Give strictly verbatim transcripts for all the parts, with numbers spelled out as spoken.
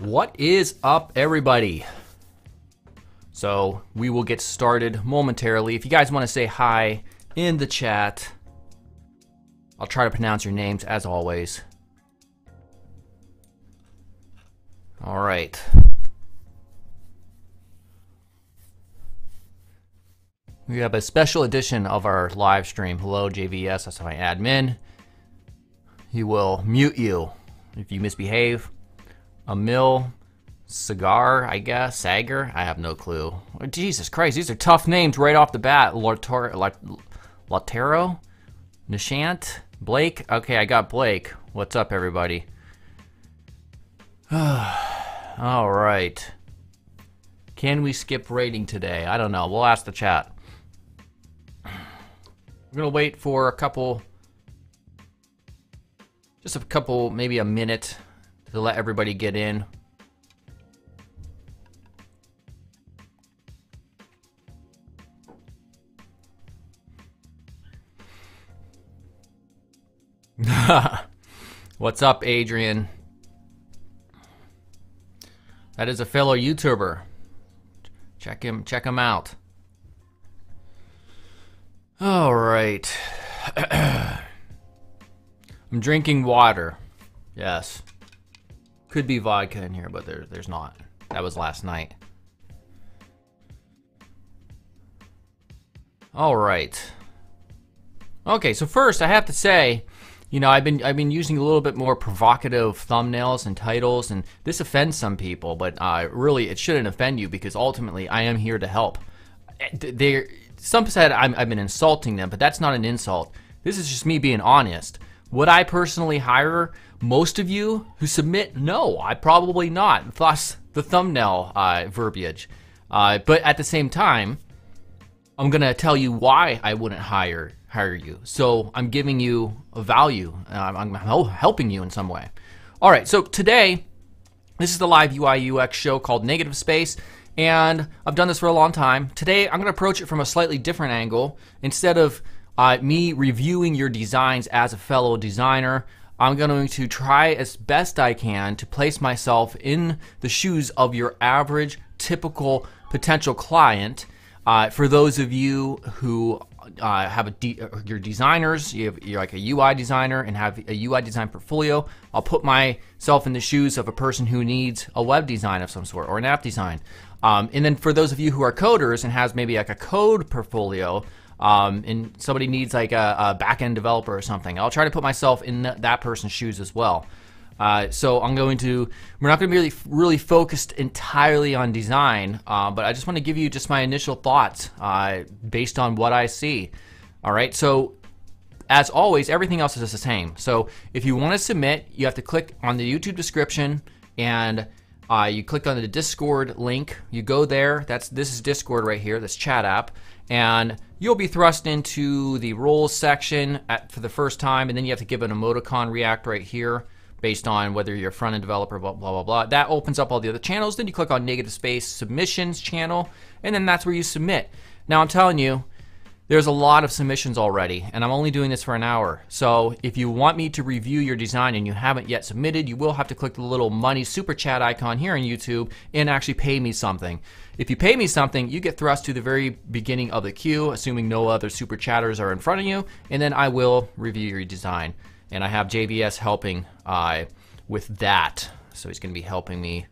What is up, everybody? So we will get started momentarily. If you guys want to say hi in the chat, I'll try to pronounce your names as always. All right. We have a special edition of our live stream. Hello, J V S, that's my admin. He will mute you if you misbehave. Emil Sagar, I guess, Sagar, I have no clue. Oh, Jesus Christ, these are tough names right off the bat. Lotero, Nishant, Blake, okay, I got Blake. What's up, everybody? All right. Can we skip rating today? I don't know, we'll ask the chat. We're gonna wait for a couple, just a couple, maybe a minute, to let everybody get in. What's up, Adrian? That is a fellow YouTuber. Check him, check him out. All right. I'm drinking water. Yes. Could be vodka in here, but there, there's not. That was last night. All right. Okay, so first I have to say, you know, I've been I've been using a little bit more provocative thumbnails and titles, and this offends some people, but uh, really it shouldn't offend you because ultimately I am here to help. They're, some said I'm, I've been insulting them, but that's not an insult. This is just me being honest. Would I personally hire most of you who submit? No, I probably not, plus the thumbnail uh, verbiage. Uh, but at the same time, I'm gonna tell you why I wouldn't hire hire you. So I'm giving you a value, I'm, I'm helping you in some way. All right, so today, this is the live U I U X show called Negative Space, and I've done this for a long time. Today, I'm gonna approach it from a slightly different angle. Instead of Uh, me reviewing your designs as a fellow designer, I'm going to try as best I can to place myself in the shoes of your average, typical potential client. Uh, for those of you who uh, have a de your designers, you have, you're like a U I designer and have a U I design portfolio, I'll put myself in the shoes of a person who needs a web design of some sort or an app design. Um, and then for those of you who are coders and has maybe like a code portfolio, Um, and somebody needs like a, a back-end developer or something, I'll try to put myself in th that person's shoes as well. Uh, so I'm going to, we're not going to be really, really focused entirely on design, uh, but I just want to give you just my initial thoughts uh, based on what I see. All right, so as always, everything else is just the same. So if you want to submit, you have to click on the YouTube description and uh, you click on the Discord link. You go there. That's this is Discord right here, this chat app, and you'll be thrust into the roles section at, for the first time, and then you have to give an emoticon react right here based on whether you're a front-end developer, blah, blah, blah, blah. That opens up all the other channels. Then you click on Negative Space Submissions channel, and then that's where you submit. Now, I'm telling you, there's a lot of submissions already, and I'm only doing this for an hour. So if you want me to review your design and you haven't yet submitted, you will have to click the little money super chat icon here on YouTube and actually pay me something. If you pay me something, you get thrust to the very beginning of the queue, assuming no other super chatters are in front of you, and then I will review your design. And I have J V S helping uh, with that. So he's gonna be helping me,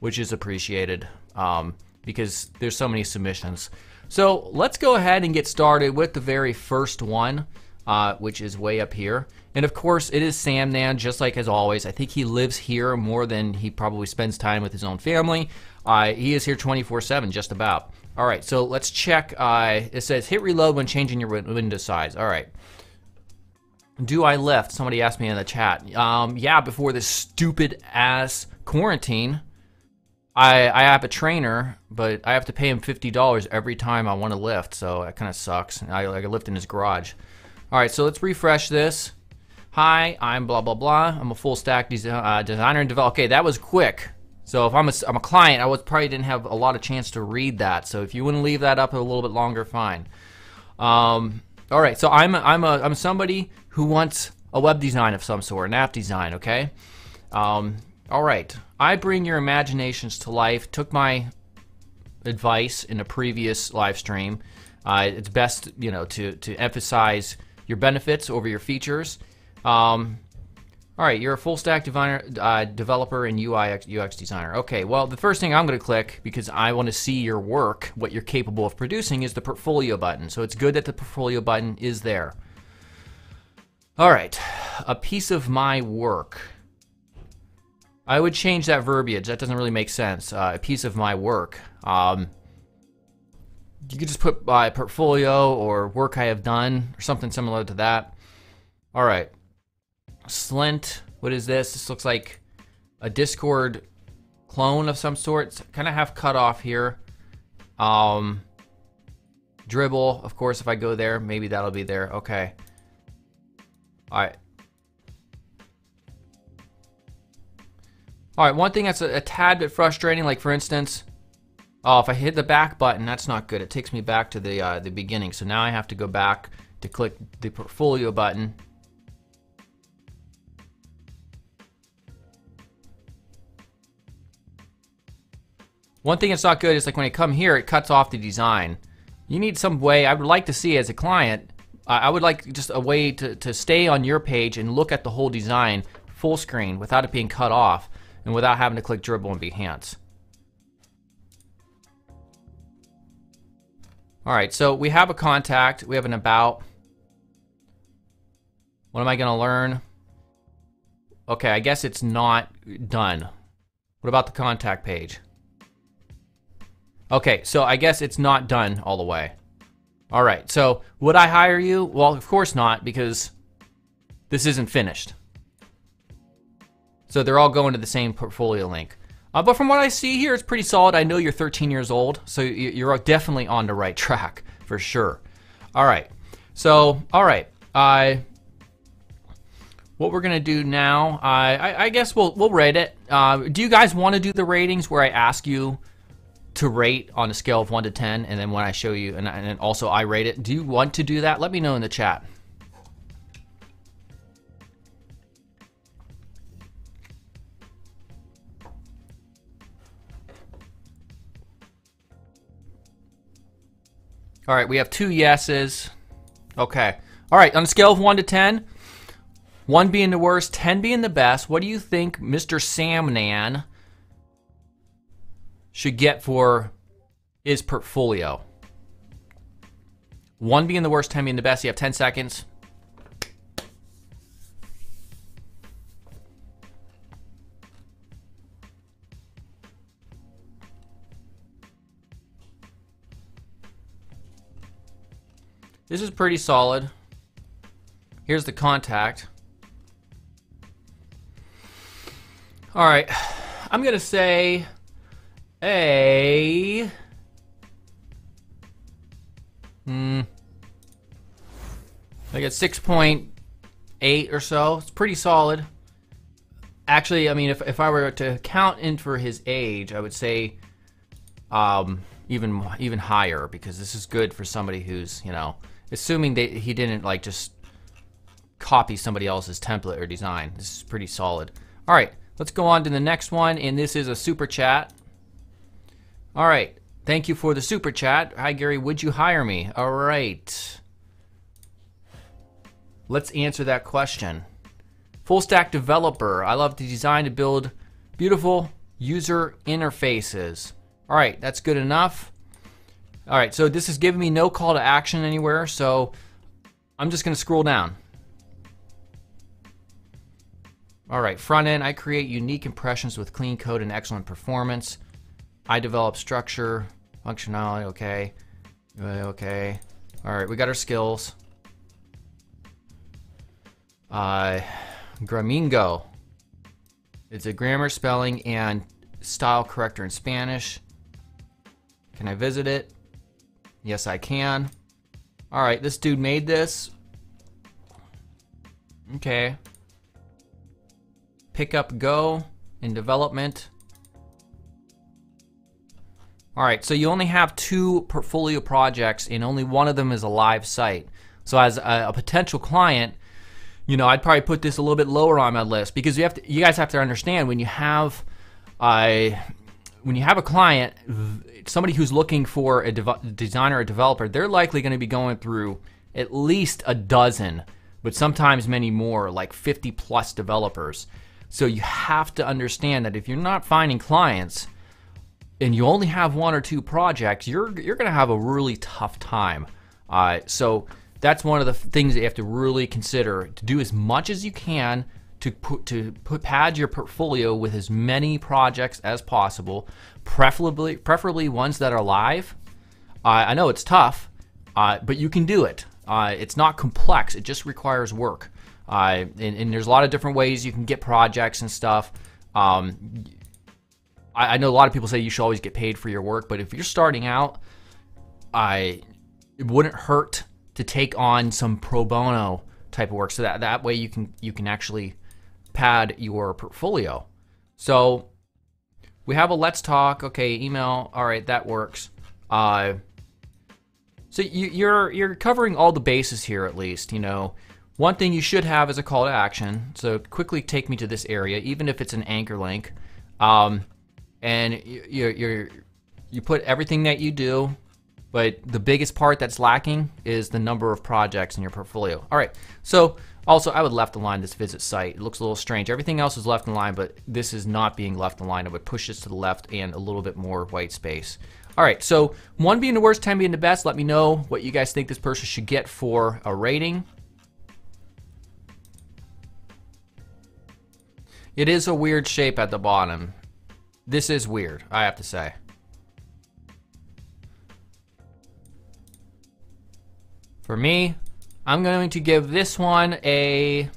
which is appreciated um, because there's so many submissions. So let's go ahead and get started with the very first one, uh, which is way up here. And of course, it is Sam Nan, just like as always. I think he lives here more than he probably spends time with his own family. Uh, he is here twenty-four seven, just about. All right, so let's check. Uh, it says, hit reload when changing your window size. All right. Do I lift? Somebody asked me in the chat. Um, yeah, before this stupid-ass quarantine. I, I have a trainer, but I have to pay him fifty dollars every time I want to lift, so that kind of sucks. I, I lift in his garage. All right, so let's refresh this. Hi, I'm blah, blah, blah. I'm a full stack des uh, designer and developer. Okay, that was quick. So if I'm a, I'm a client, I was, probably didn't have a lot of chance to read that. So if you wouldn't leave that up a little bit longer, fine. Um, all right, so I'm, a, I'm, a, I'm somebody who wants a web design of some sort, an app design, okay? Um, All right, I bring your imaginations to life. Took my advice in a previous live stream. Uh, it's best, you know, to to emphasize your benefits over your features. Um, all right, you're a full stack designer, uh, developer and U I U X designer. Okay, well, the first thing I'm going to click, because I want to see your work, what you're capable of producing, is the portfolio button. So it's good that the portfolio button is there. All right, a piece of my work. I would change that verbiage. That doesn't really make sense. Uh, a piece of my work. Um, you could just put uh, portfolio or work I have done or something similar to that. All right. Slint. What is this? This looks like a Discord clone of some sort. It's kind of half cut off here. Um, Dribble. Of course, if I go there, maybe that'll be there. Okay. All right. All right, one thing that's a, a tad bit frustrating, like for instance, oh, if I hit the back button, that's not good. It takes me back to the uh, the beginning. So now I have to go back to click the portfolio button. One thing that's not good is like when I come here, it cuts off the design. You need some way, I would like to see as a client, uh, I would like just a way to, to stay on your page and look at the whole design full screen without it being cut off. And without having to click Dribble and Behance. All right, so we have a contact, we have an about. What am I gonna learn? Okay, I guess it's not done. What about the contact page? Okay, so I guess it's not done all the way. All right, so would I hire you? Well, of course not, because this isn't finished. So they're all going to the same portfolio link. Uh, but from what I see here, it's pretty solid. I know you're thirteen years old, so you're definitely on the right track for sure. All right, so, all right. Uh, what we're gonna do now, uh, I, I guess we'll, we'll rate it. Uh, do you guys wanna do the ratings where I ask you to rate on a scale of one to ten, and then when I show you, and, and also I rate it? Do you want to do that? Let me know in the chat. All right, we have two yeses. Okay. All right, on a scale of one to ten, one being the worst, ten being the best, what do you think Mister Samnan should get for his portfolio? One being the worst, ten being the best. You have ten seconds. This is pretty solid. Here's the contact. All right, I'm gonna say a hmm like a six point eight or so. It's pretty solid. Actually, I mean, if, if I were to count in for his age, I would say um, even even higher, because this is good for somebody who's, you know, assuming that he didn't like just copy somebody else's template or design. This is pretty solid. All right, let's go on to the next one, and this is a super chat. All right, thank you for the super chat. Hi Gary, would you hire me? All right, let's answer that question. Full stack developer. I love to design to build beautiful user interfaces. All right, that's good enough. All right, so this is giving me no call to action anywhere, so I'm just gonna scroll down. All right, front end, I create unique impressions with clean code and excellent performance. I develop structure, functionality, okay, okay. All right, we got our skills. Uh, Gramingo, it's a grammar, spelling, and style corrector in Spanish. Can I visit it? Yes, I can. All right, this dude made this. Okay. Pick up Go in development. All right, so you only have two portfolio projects and only one of them is a live site. So as a, a potential client, you know, I'd probably put this a little bit lower on my list, because you have to, you guys have to understand, when you have I when you have a client, somebody who's looking for a designer or developer, they're likely going to be going through at least a dozen, but sometimes many more, like fifty plus developers. So you have to understand that if you're not finding clients and you only have one or two projects, you're you're going to have a really tough time. Uh, so that's one of the things that you have to really consider, to do as much as you can to put, to put, pad your portfolio with as many projects as possible, preferably preferably ones that are live. Uh, I know it's tough, uh, but you can do it. Uh, it's not complex, it just requires work. Uh, and, and there's a lot of different ways you can get projects and stuff. Um, I, I know a lot of people say you should always get paid for your work, but if you're starting out, I, it wouldn't hurt to take on some pro bono type of work, so that that way you can you can actually pad your portfolio. So we have a let's talk. Okay, email. All right, that works. Uh, so you, you're you're covering all the bases here, at least. You know, one thing you should have is a call to action. So quickly take me to this area, even if it's an anchor link. Um, and you you you put everything that you do. But the biggest part that's lacking is the number of projects in your portfolio. All right, so also I would left align this visit site. It looks a little strange. Everything else is left aligned, but this is not being left aligned. I would push this to the left and a little bit more white space. All right, so one being the worst, ten being the best. Let me know what you guys think this person should get for a rating. It is a weird shape at the bottom. This is weird, I have to say. For me, I'm going to give this one a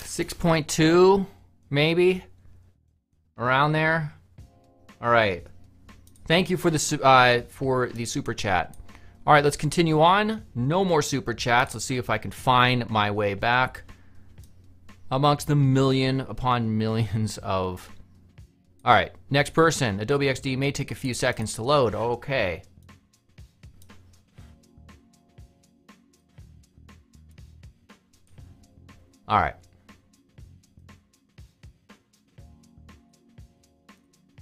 six point two, maybe, around there. All right. Thank you for the uh, for the super chat. All right, let's continue on. No more super chats. Let's see if I can find my way back amongst the million upon millions of. All right, next person. Adobe X D may take a few seconds to load. Okay. All right.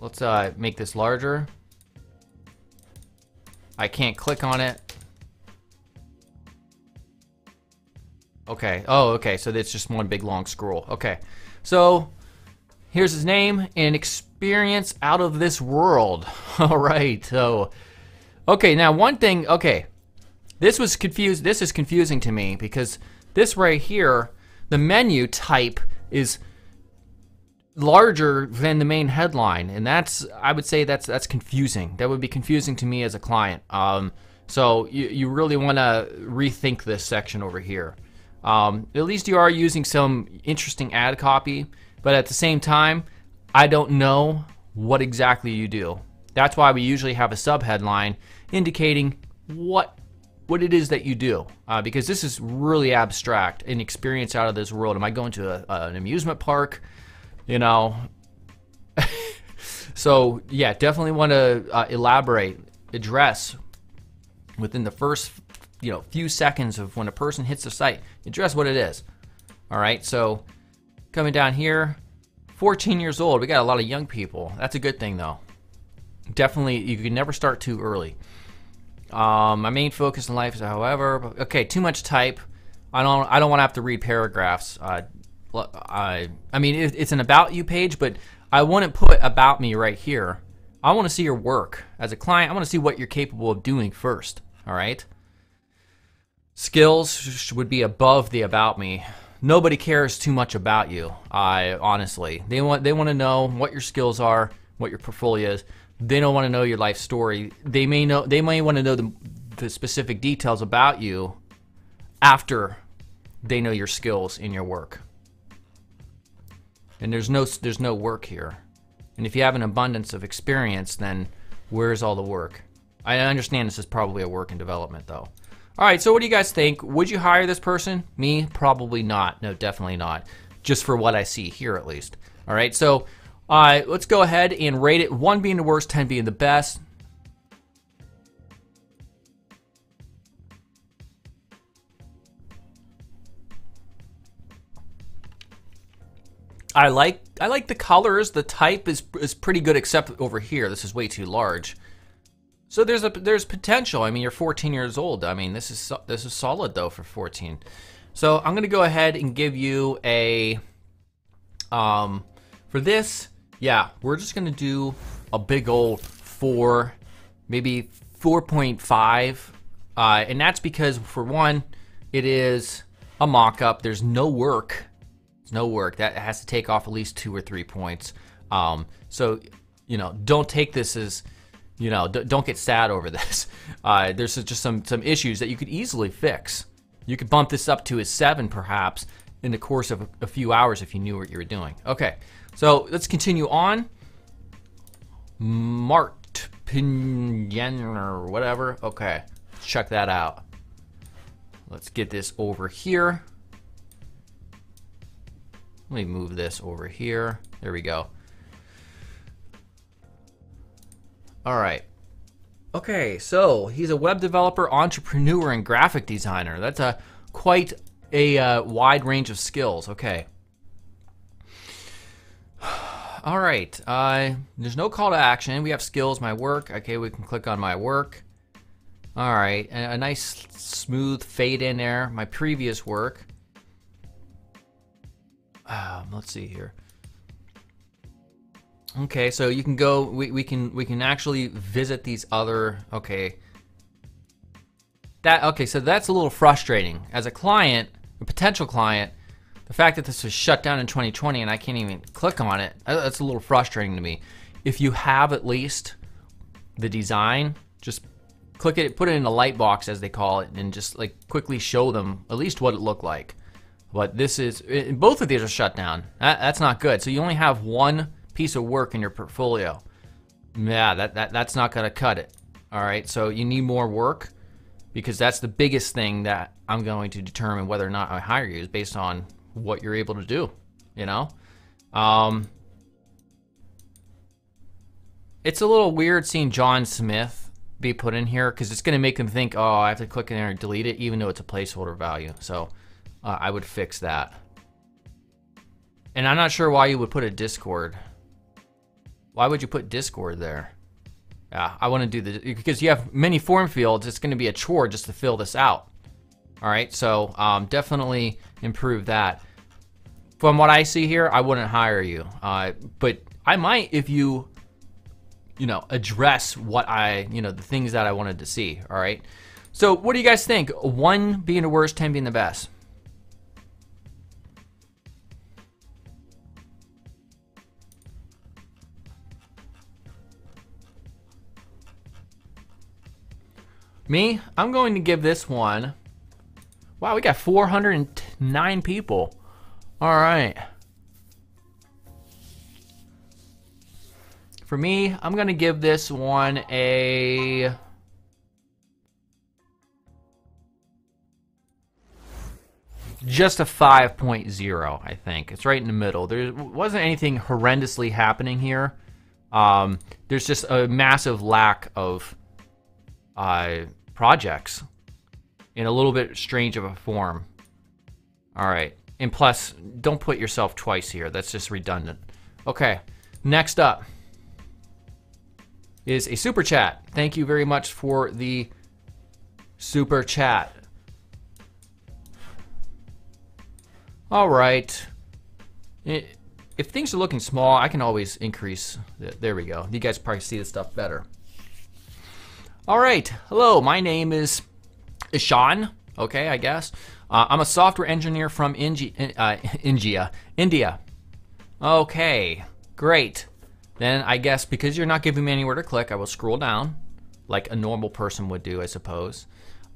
Let's uh, make this larger. I can't click on it. Okay. Oh, okay. So it's just one big long scroll. Okay. So here's his name, an experience out of this world. All right, so, okay, now one thing, okay, this was confused, this is confusing to me, because this right here, the menu type is larger than the main headline, and that's, I would say that's that's confusing. That would be confusing to me as a client. Um, so you, you really wanna rethink this section over here. Um, at least you are using some interesting ad copy. But at the same time, I don't know what exactly you do. That's why we usually have a sub-headline indicating what what it is that you do, uh, because this is really abstract, an experience out of this world. Am I going to a, a, an amusement park? You know? So yeah, definitely want to uh, elaborate, address within the first you know few seconds of when a person hits the site, address what it is. All right, so. Coming down here, fourteen years old. We got a lot of young people. That's a good thing, though. Definitely, you can never start too early. Um, my main focus in life is, however, okay, too much type. I don't. I don't want to have to read paragraphs. Uh, I. I mean, it, it's an about you page, but I wouldn't put about me right here. I want to see your work as a client. I want to see what you're capable of doing first. All right. Skills would be above the about me. Nobody cares too much about you, I honestly. They want they want to know what your skills are, what your portfolio is. They don't want to know your life story. They may know they may want to know the, the specific details about you after they know your skills in your work. And there's no there's no work here. And if you have an abundance of experience, then where's all the work? I understand this is probably a work in development, though. All right, so what do you guys think? Would you hire this person? Me? Probably not. No, definitely not. Just for what I see here, at least. All right, so uh, let's go ahead and rate it. One being the worst, ten being the best. I like I like the colors. The type is is pretty good, except over here, this is way too large. So there's a there's potential. I mean, you're fourteen years old. I mean, this is this is solid though for fourteen. So I'm gonna go ahead and give you a um for this. Yeah, we're just gonna do a big old four, maybe four point five, uh, and that's because for one, it is a mock-up. There's no work. No work. That has to take off at least two or three points. Um, so, you know, don't take this as, you know, d don't get sad over this. Uh, there's just some some issues that you could easily fix. You could bump this up to a seven perhaps in the course of a, a few hours if you knew what you were doing. Okay, so let's continue on. Marked Pinyan or whatever. Okay, let's check that out. Let's get this over here. Let me move this over here. There we go. All right. Okay, so he's a web developer, entrepreneur, and graphic designer. That's a quite a uh, wide range of skills. Okay. All right. Uh, there's no call to action. We have skills, my work. Okay, we can click on my work. All right, a, a nice smooth fade in there. My previous work. Um, let's see here. Okay, so you can go. We, we can we can actually visit these other. Okay. That okay. So that's a little frustrating as a client, a potential client. The fact that this was shut down in twenty twenty and I can't even click on it. That's a little frustrating to me. If you have at least the design, just click it, put it in a light box as they call it, and just like quickly show them at least what it looked like. But this is, both of these are shut down. That, that's not good. So you only have one piece of work in your portfolio. Yeah, that, that that's not gonna cut it. All right, so you need more work because that's the biggest thing that I'm going to determine whether or not I hire you is based on what you're able to do, you know? Um, it's a little weird seeing John Smith be put in here because it's gonna make them think, oh, I have to click in there and delete it even though it's a placeholder value, so. Uh, I would fix that. And I'm not sure why you would put a Discord. Why would you put Discord there? Yeah, I want to do the, because you have many form fields, it's going to be a chore just to fill this out. All right, so um, definitely improve that. From what I see here, I wouldn't hire you. Uh, but I might if you, you know, address what I, you know, the things that I wanted to see, all right? So what do you guys think? One being the worst, ten being the best. Me, I'm going to give this one. Wow, we got four hundred nine people. All right. For me, I'm going to give this one a just a five point zero, I think. It's right in the middle. There wasn't anything horrendously happening here. Um, there's just a massive lack of Uh, projects in a little bit strange of a form. All right, and plus, don't put yourself twice here. That's just redundant. Okay, next up is a super chat. Thank you very much for the super chat. All right. If things are looking small, I can always increase. There we go. You guys probably see this stuff better. All right, hello, my name is Ishan, okay, I guess. Uh, I'm a software engineer from Ingi uh, India, India. Okay, great. Then I guess because you're not giving me anywhere to click, I will scroll down like a normal person would do, I suppose.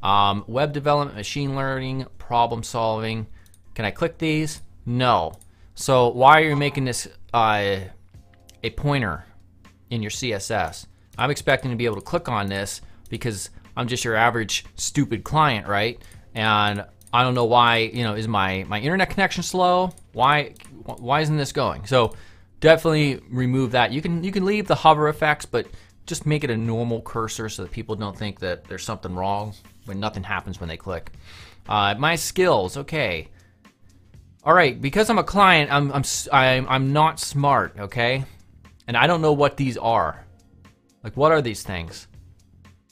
Um, web development, machine learning, problem solving. Can I click these? No. So why are you making this uh, a pointer in your C S S? I'm expecting to be able to click on this because I'm just your average stupid client, right? And I don't know why, you know, is my, my internet connection slow? Why why isn't this going? So definitely remove that. You can you can leave the hover effects, but just make it a normal cursor so that people don't think that there's something wrong when nothing happens when they click. Uh, my skills, okay. All right, because I'm a client, I'm I'm I'm, I'm not smart, okay? And I don't know what these are. Like, what are these things?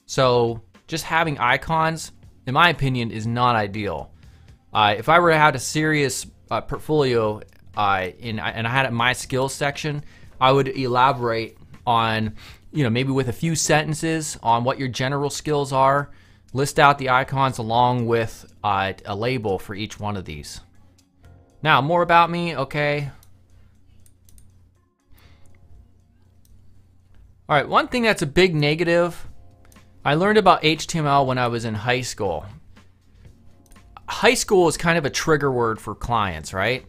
So just having icons, in my opinion, is not ideal. Uh, if I were to have a serious uh, portfolio uh, in, and I had it in my skills section, I would elaborate on, you know, maybe with a few sentences on what your general skills are. List out the icons along with uh, a label for each one of these. Now, more about me, okay. All right, one thing that's a big negative, I learned about H T M L when I was in high school. High school is kind of a trigger word for clients, right?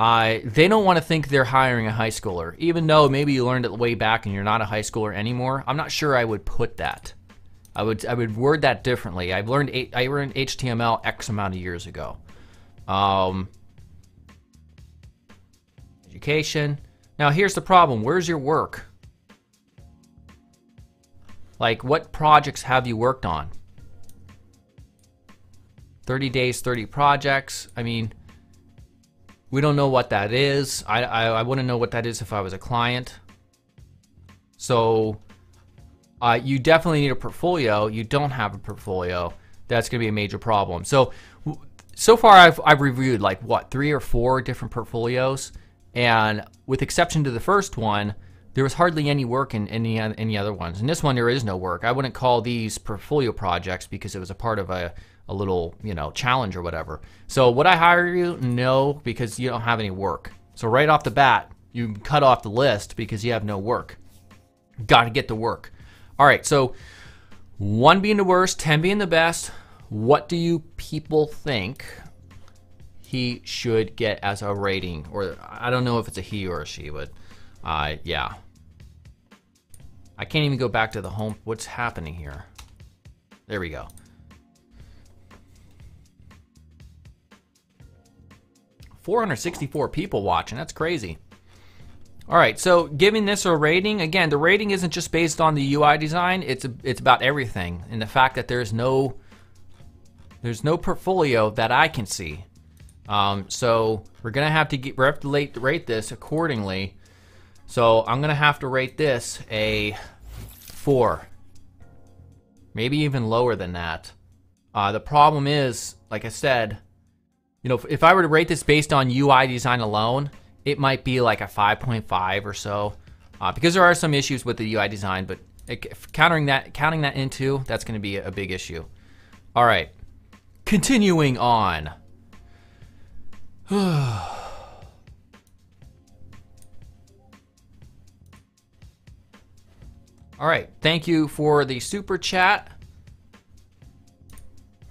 Uh, they don't want to think they're hiring a high schooler, even though maybe you learned it way back and you're not a high schooler anymore. I'm not sure I would put that. I would I would word that differently. I've learned I learned H T M L X amount of years ago. Um, education. Now here's the problem. Where's your work? Like, what projects have you worked on? thirty days, thirty projects. I mean, we don't know what that is. I, I, I wouldn't know what that is if I was a client. So uh, you definitely need a portfolio. You don't have a portfolio. That's going to be a major problem. So, so far I've, I've reviewed like what, three or four different portfolios. And with exception to the first one, there was hardly any work in any, any other ones. In this one, there is no work. I wouldn't call these portfolio projects because it was a part of a, a little, you know, challenge or whatever. So would I hire you? No, because you don't have any work. So right off the bat, you cut off the list because you have no work. Got to get the work. All right, so one being the worst, ten being the best. What do you people think he should get as a rating? Or I don't know if it's a he or a she, but uh, yeah. I can't even go back to the home. What's happening here? There we go. four hundred sixty-four people watching. That's crazy. All right, so giving this a rating, again, the rating isn't just based on the U I design. It's a, it's about everything, and the fact that there's no there's no portfolio that I can see. Um, so we're gonna have to get, we're have to rate, rate this accordingly. So I'm gonna have to rate this a four, maybe even lower than that. Uh, the problem is, like I said, you know, if, if I were to rate this based on U I design alone, it might be like a five point five or so, uh, because there are some issues with the U I design. But it, countering that, counting that into, that's gonna be a big issue. All right, continuing on. All right, thank you for the super chat.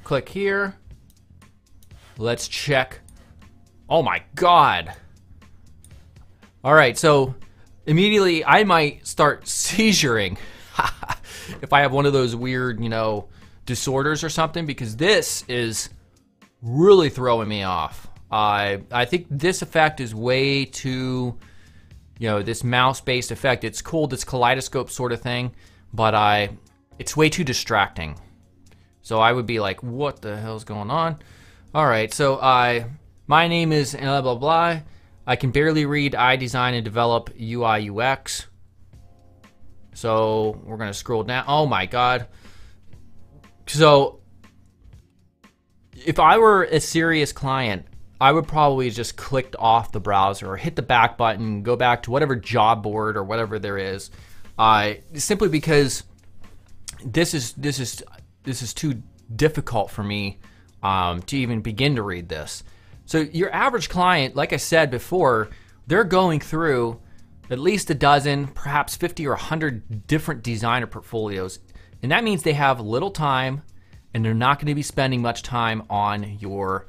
Click here. Let's check. Oh my God. All right, so immediately I might start seizuring if I have one of those weird, you know, disorders or something, because this is really throwing me off. I, I think this effect is way too, you know, this mouse-based effect. It's cool, this kaleidoscope sort of thing, but I, it's way too distracting. So I would be like, what the hell's going on? All right, so I, my name is blah, blah, blah. I can barely read. I design and develop U I U X. So we're gonna scroll down. Oh my God. So if I were a serious client, I would probably just click off the browser or hit the back button, go back to whatever job board or whatever there is, uh, simply because this is this is this is too difficult for me um, to even begin to read this. So your average client, like I said before, they're going through at least a dozen, perhaps fifty or a hundred different designer portfolios, and that means they have little time, and they're not going to be spending much time on your.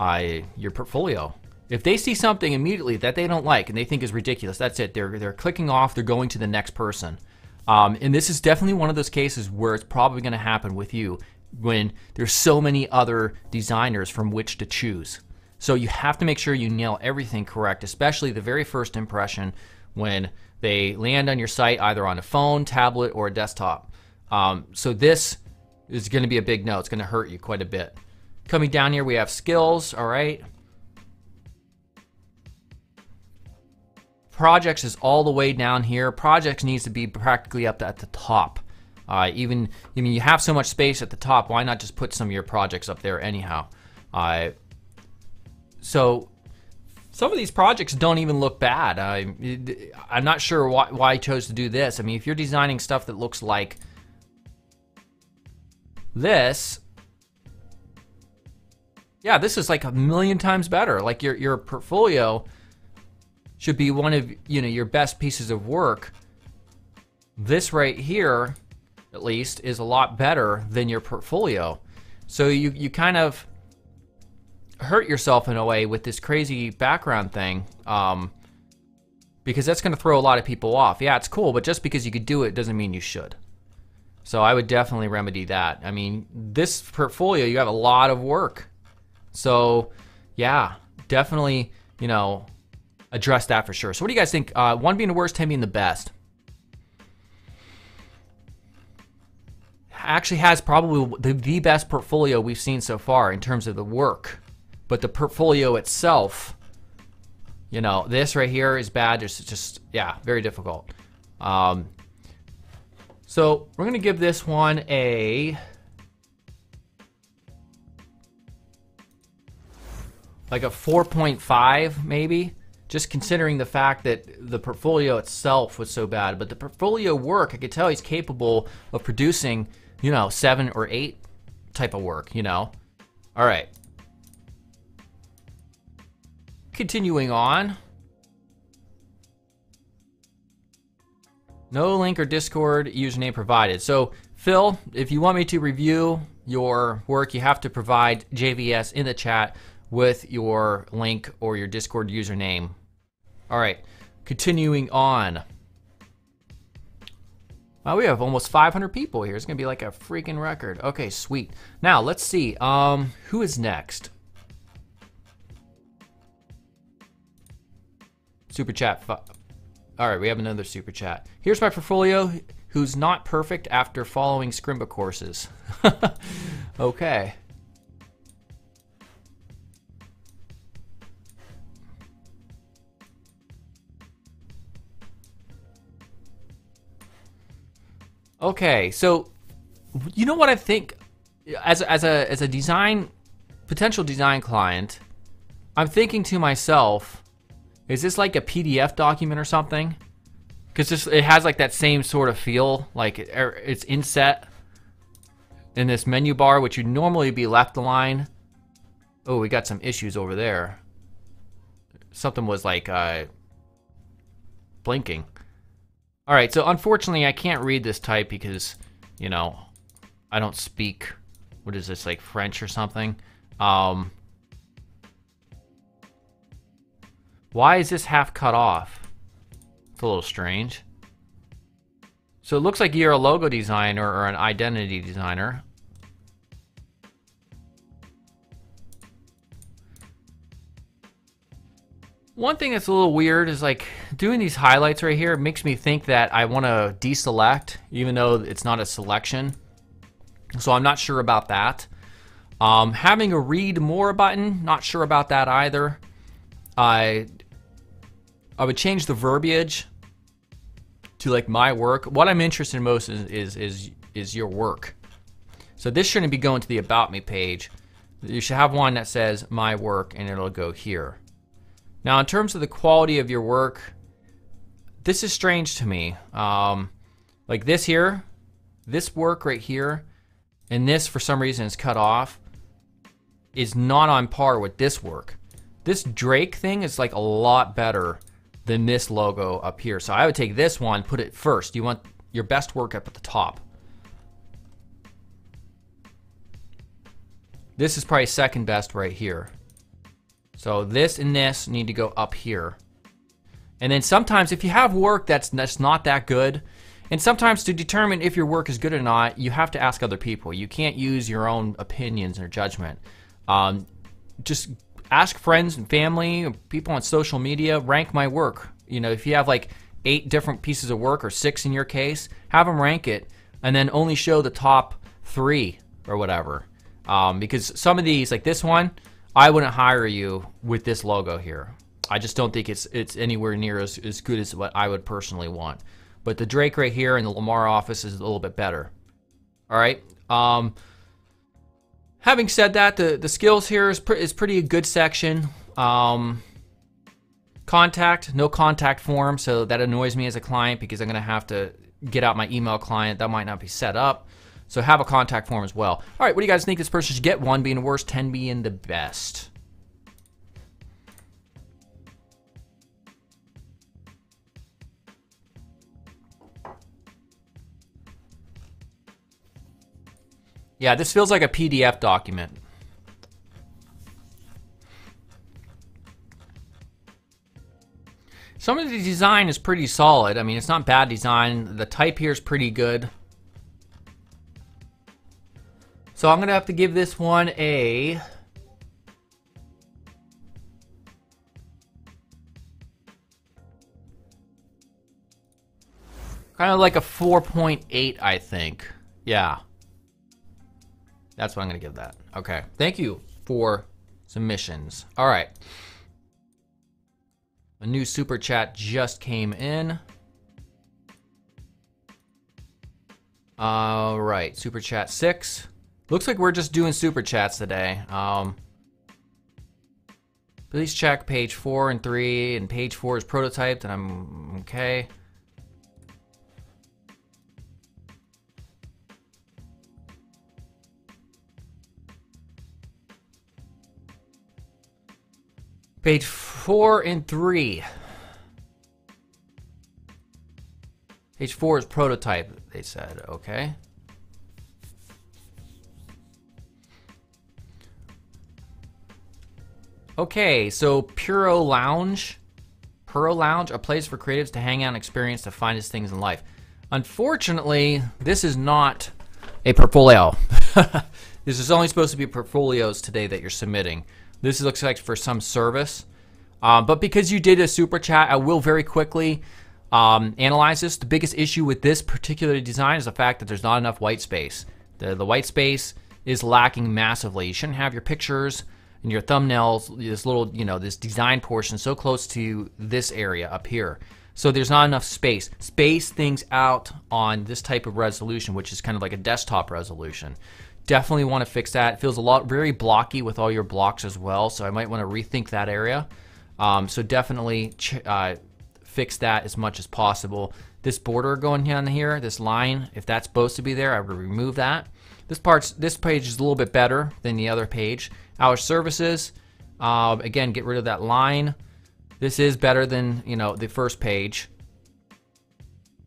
I, your portfolio. If they see something immediately that they don't like and they think is ridiculous, that's it. They're, they're clicking off, they're going to the next person. Um, and this is definitely one of those cases where it's probably gonna happen with you when there's so many other designers from which to choose. So you have to make sure you nail everything correct, especially the very first impression when they land on your site, either on a phone, tablet, or a desktop. Um, so this is gonna be a big no. It's gonna hurt you quite a bit. Coming down here, we have skills, all right. Projects is all the way down here. Projects needs to be practically up at the top. Uh, even, I mean, you have so much space at the top, why not just put some of your projects up there anyhow? Uh, so some of these projects don't even look bad. I, I'm not sure why, why I chose to do this. I mean, if you're designing stuff that looks like this, yeah, this is like a million times better. Like your, your portfolio should be one of, you know, your best pieces of work. This right here, at least, is a lot better than your portfolio. So you, you kind of hurt yourself in a way with this crazy background thing, um, because that's gonna throw a lot of people off. Yeah, it's cool, but just because you could do it doesn't mean you should. So I would definitely remedy that. I mean, this portfolio, you have a lot of work. So yeah, definitely, you know, address that for sure. So what do you guys think? Uh, one being the worst, ten being the best. Actually has probably the, the best portfolio we've seen so far in terms of the work, but the portfolio itself, you know, this right here is bad. It's just, yeah, very difficult. Um, so we're gonna give this one a, like a four point five maybe, just considering the fact that the portfolio itself was so bad, but the portfolio work, I could tell he's capable of producing, you know, seven or eight type of work, you know? All right. Continuing on. No link or Discord username provided. So Phil, if you want me to review your work, you have to provide J V S in the chat with your link or your Discord username. All right, continuing on. Wow, we have almost five hundred people here. It's gonna be like a freaking record. Okay, sweet. Now let's see, um, who is next? Super chat, all right, we have another super chat. Here's my portfolio, who's not perfect after following Scrimba courses. Okay. Okay, so you know what I think, as as a as a design potential design client, I'm thinking to myself, is this like a P D F document or something? Because it has like that same sort of feel, like it, it's inset in this menu bar, which would normally be left aligned. Oh, we got some issues over there. Something was like uh, blinking. All right, so unfortunately I can't read this type because, you know, I don't speak, what is this, like French or something? Um, why is this half cut off? It's a little strange. So it looks like you're a logo designer or an identity designer. One thing that's a little weird is like doing these highlights right here, it makes me think that I want to deselect, even though it's not a selection. So I'm not sure about that. Um, having a read more button, not sure about that either. I, I would change the verbiage to like my work. What I'm interested in most is, is, is, is your work. So this shouldn't be going to the About Me page. You should have one that says My Work and it'll go here. Now, in terms of the quality of your work, this is strange to me. Um, like this here, this work right here, and this for some reason is cut off, is not on par with this work. This Drake thing is like a lot better than this logo up here. So I would take this one, put it first. You want your best work up at the top. This is probably second best right here. So this and this need to go up here. And then sometimes if you have work that's, that's not that good, and sometimes to determine if your work is good or not, you have to ask other people. You can't use your own opinions or judgment. Um, just ask friends and family, people on social media, rank my work. You know, if you have like eight different pieces of work or six in your case, have them rank it and then only show the top three or whatever. Um, because some of these, like this one, I wouldn't hire you with this logo here. I just don't think it's it's anywhere near as, as good as what I would personally want. But the Drake right here in the Lamar office is a little bit better. All right. Um, having said that, the, the skills here is, pre is pretty good section. Um, contact, no contact form. So that annoys me as a client because I'm going to have to get out my email client. That might not be set up. So have a contact form as well. All right, what do you guys think this person should get? One being the worst, ten being the best. Yeah, this feels like a P D F document. Some of the design is pretty solid. I mean, it's not bad design. The type here is pretty good. So I'm gonna have to give this one a kind of like a four point eight, I think. Yeah. That's what I'm gonna give that. Okay, thank you for submissions. All right, a new super chat just came in. All right, super chat six. Looks like we're just doing super chats today. Um, please check page four and three, and page four is prototyped, and I'm okay. Page four and three. Page four is prototype, they said, okay. Okay, so Puro Lounge. Puro Lounge, a place for creatives to hang out and experience the finest things in life. Unfortunately, this is not a portfolio. This is only supposed to be portfolios today that you're submitting. This looks like for some service, uh, but because you did a super chat, I will very quickly um, analyze this. The biggest issue with this particular design is the fact that there's not enough white space. The, the white space is lacking massively. You shouldn't have your pictures and your thumbnails, this little, you know, this design portion so close to this area up here. So there's not enough space. Space things out on this type of resolution, which is kind of like a desktop resolution. Definitely want to fix that. It feels a lot very blocky with all your blocks as well, so I might want to rethink that area. Um, so definitely ch uh, fix that as much as possible. This border going down here, this line, if that's supposed to be there, I would remove that. This part's this page is a little bit better than the other page. Our services, uh, again, get rid of that line. This is better than, you know, the first page.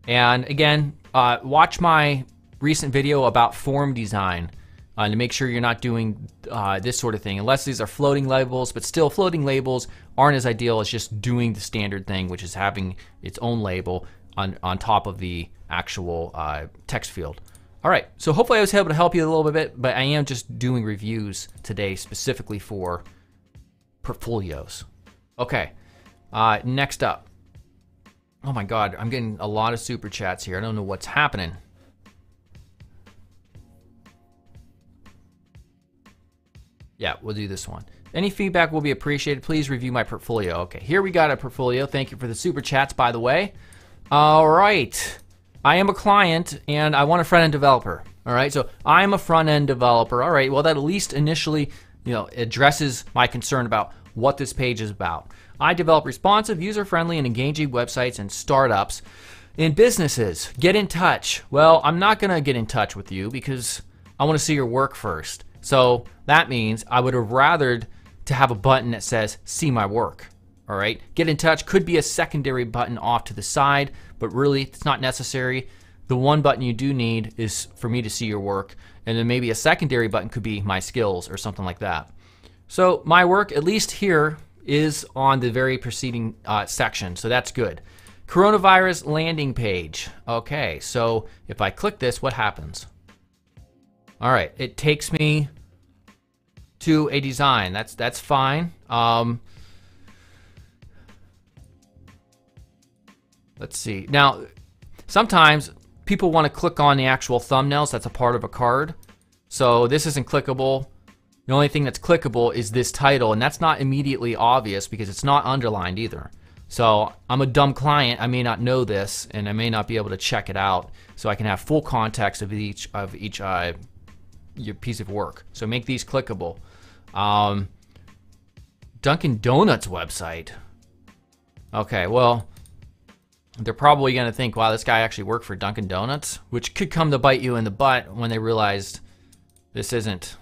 And again, uh, watch my recent video about form design. Uh, to make sure you're not doing uh, this sort of thing, unless these are floating labels, but still floating labels aren't as ideal as just doing the standard thing, which is having its own label on, on top of the actual uh, text field. All right, so hopefully I was able to help you a little bit, but I am just doing reviews today specifically for portfolios. Okay, uh, next up. Oh my God, I'm getting a lot of super chats here. I don't know what's happening. Yeah, we'll do this one. Any feedback will be appreciated. Please review my portfolio. Okay, here we got a portfolio. Thank you for the super chats, by the way. All right. I am a client, and I want a front-end developer. All right, so I'm a front-end developer. All right, well, that at least initially, you know, addresses my concern about what this page is about. I develop responsive, user-friendly, and engaging websites and startups and businesses. Get in touch. Well, I'm not going to get in touch with you because I want to see your work first. So that means I would have rathered to have a button that says, see my work, all right? Get in touch could be a secondary button off to the side, but really it's not necessary. The one button you do need is for me to see your work, and then maybe a secondary button could be my skills or something like that. So my work, at least here, is on the very preceding uh, section, so that's good. Coronavirus landing page. Okay, so if I click this, what happens? All right, it takes me to a design. That's that's fine. Um, let's see. Now, sometimes people want to click on the actual thumbnails. That's a part of a card. So this isn't clickable. The only thing that's clickable is this title, and that's not immediately obvious because it's not underlined either. So I'm a dumb client, I may not know this, and I may not be able to check it out, so I can have full context of each of each uh, your piece of work. So make these clickable. Um, Dunkin' Donuts website. Okay, well, they're probably gonna think, wow, this guy actually worked for Dunkin' Donuts, which could come to bite you in the butt when they realized this isn't,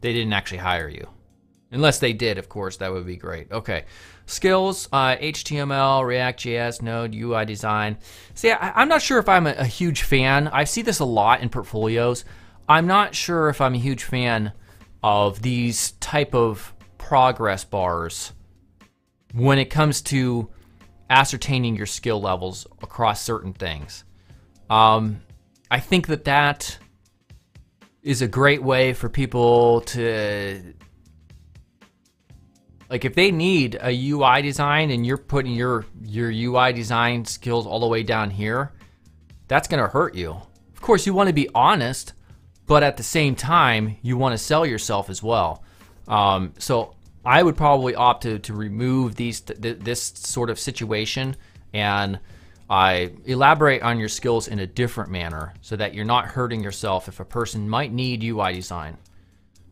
they didn't actually hire you. Unless they did, of course, that would be great. Okay, skills, uh, H T M L, React J S, Node, U I design. See, I, I'm not sure if I'm a, a huge fan. I see this a lot in portfolios. I'm not sure if I'm a huge fan of these type of progress bars when it comes to ascertaining your skill levels across certain things. Um, I think that that is a great way for people to, like, if they need a U I design and you're putting your your U I design skills all the way down here, that's gonna hurt you. Of course, you want to be honest, but at the same time, you want to sell yourself as well. Um, so I would probably opt to to remove these th this sort of situation and I elaborate on your skills in a different manner so that you're not hurting yourself if a person might need U I design.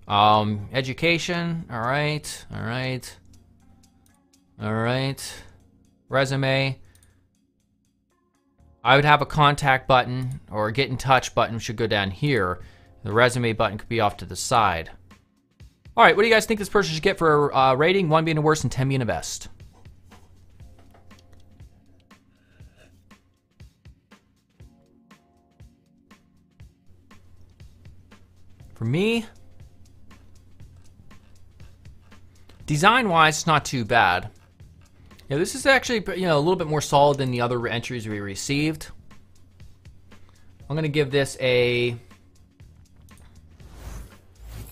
Um, education, all right, all right, all right. Resume. I would have a contact button or a get in touch button should go down here. The resume button could be off to the side. All right, what do you guys think this person should get for a uh, rating? One being the worst and ten being the best. For me, design-wise, it's not too bad. Yeah, this is actually, you know, a little bit more solid than the other entries we received. I'm gonna give this a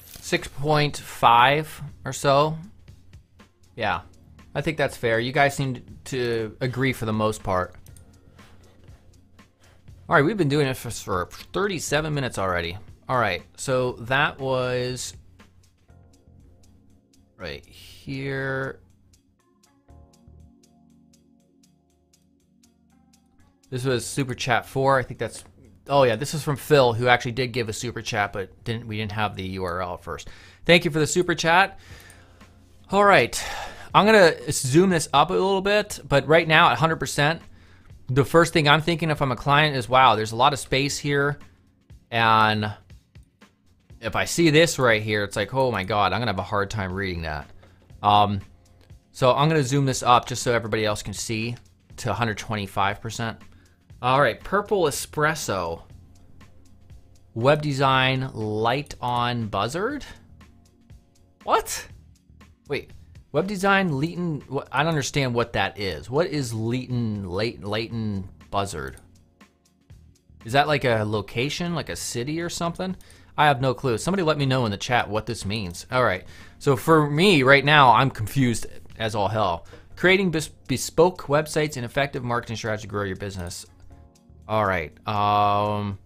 six point five or so. Yeah, I think that's fair. You guys seem to agree for the most part. All right, we've been doing it for, for thirty-seven minutes already. All right, so that was right here. This was Super Chat four. I think that's, oh yeah, this is from Phil, who actually did give a Super Chat, but didn't we didn't have the U R L first. Thank you for the Super Chat. All right, I'm gonna zoom this up a little bit, but right now at one hundred percent, the first thing I'm thinking if I'm a client is, wow, there's a lot of space here, and if I see this right here, it's like, oh my God, I'm gonna have a hard time reading that. Um, so I'm gonna zoom this up just so everybody else can see to one hundred twenty-five percent. All right, Purple Espresso. Web design, light on buzzard? What? Wait, web design, Leighton, I don't understand what that is. What is Leighton, Leighton buzzard? Is that like a location, like a city or something? I have no clue. Somebody let me know in the chat what this means. All right, so for me right now, I'm confused as all hell. Creating bes bespoke websites and effective marketing strategy to grow your business. All right, um,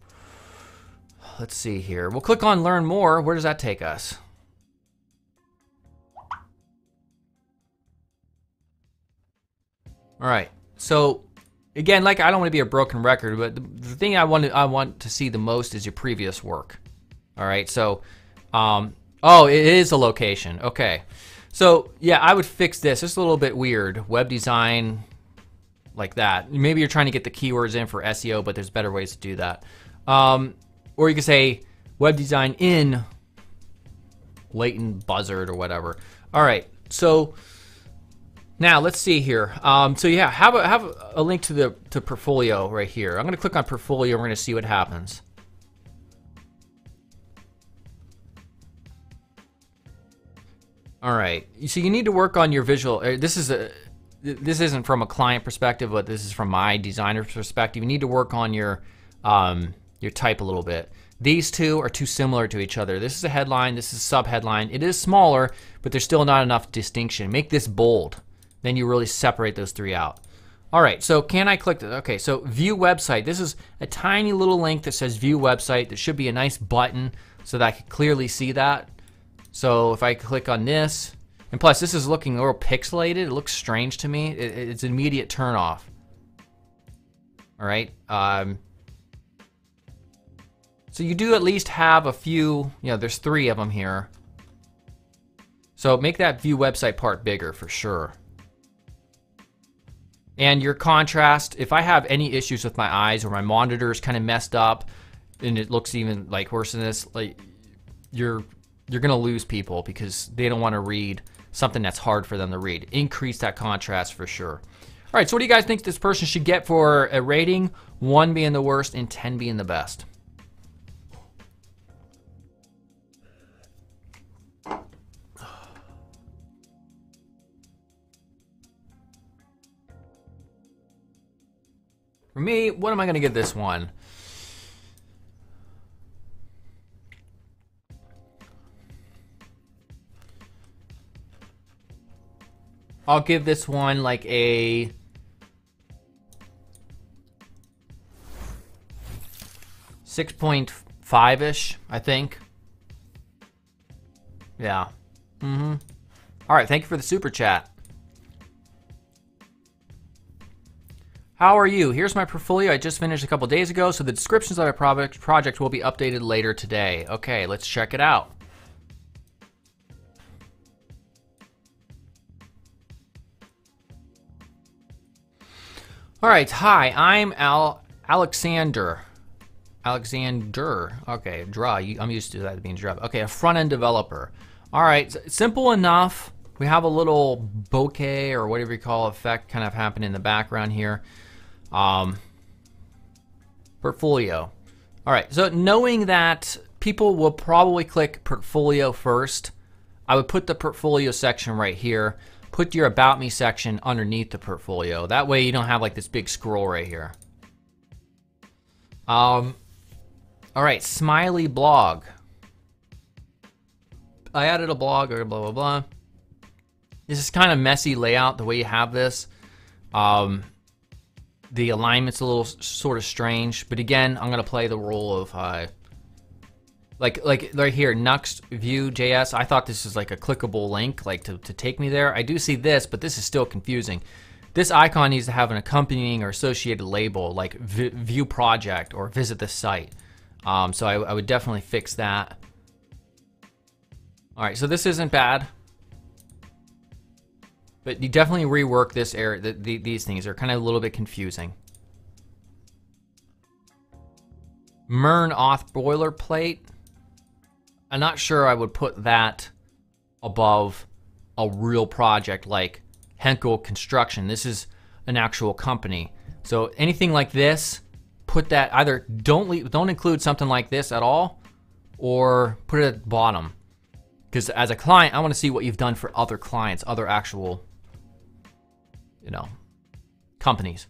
let's see here. We'll click on learn more. Where does that take us? All right, so again, like I don't wanna be a broken record, but the, the thing I want, to, I want to see the most is your previous work. All right, so, um, oh, it is a location, okay. So yeah, I would fix this. It's a little bit weird, web design like that. Maybe you're trying to get the keywords in for S E O, but there's better ways to do that. Um, or you could say web design in Leighton buzzard or whatever. All right, so now let's see here. Um, so yeah, have a, have a link to the to portfolio right here. I'm gonna click on portfolio, we're gonna see what happens. All right, so you need to work on your visual, this is a, this isn't from a client perspective, but this is from my designer perspective. You need to work on your, um, your type a little bit. These two are too similar to each other. This is a headline, this is a sub-headline. It is smaller, but there's still not enough distinction. Make this bold, then you really separate those three out. All right, so can I click this? Okay, so view website. This is a tiny little link that says view website. There should be a nice button so that I can clearly see that. So if I click on this, and plus this is looking a little pixelated, it looks strange to me. It, it's an immediate turn off. All right. Um, so you do at least have a few, you know, there's three of them here. So make that view website part bigger for sure. And your contrast, if I have any issues with my eyes or my monitor is kind of messed up and it looks even like worse than this, like you're you're gonna lose people because they don't want to read something that's hard for them to read. Increase that contrast for sure. All right, so what do you guys think this person should get for a rating? One being the worst and ten being the best. For me, what am I gonna give this one? I'll give this one like a six point five-ish, I think. Yeah. Mm-hmm. All right, thank you for the super chat. How are you? Here's my portfolio I just finished a couple days ago, so the descriptions of my product project will be updated later today. Okay, let's check it out. All right, hi, I'm Al Alexander. Alexander, okay, draw, you, I'm used to that being draw. Okay, a front-end developer. All right, simple enough. We have a little bokeh or whatever you call effect kind of happening in the background here. Um, portfolio. All right, so knowing that people will probably click portfolio first, I would put the portfolio section right here. Put your About Me section underneath the portfolio. That way you don't have like this big scroll right here. Um, all right, smiley blog. I added a blog or blah, blah, blah. This is kind of messy layout, the way you have this. Um, the alignment's a little sort of strange, but again, I'm gonna play the role of uh, Like, like right here, Nuxt View J S. I thought this was like a clickable link, like to, to take me there. I do see this, but this is still confusing. This icon needs to have an accompanying or associated label, like v View Project or Visit the Site. Um, so I, I would definitely fix that. All right, so this isn't bad, but you definitely rework this area. The, the, these things are kind of a little bit confusing. Mern Auth boilerplate. I'm not sure I would put that above a real project like Henkel Construction. This is an actual company. So anything like this, put that either don't leave, don't include something like this at all, or put it at the bottom. Because as a client, I want to see what you've done for other clients, other actual, you know, companies.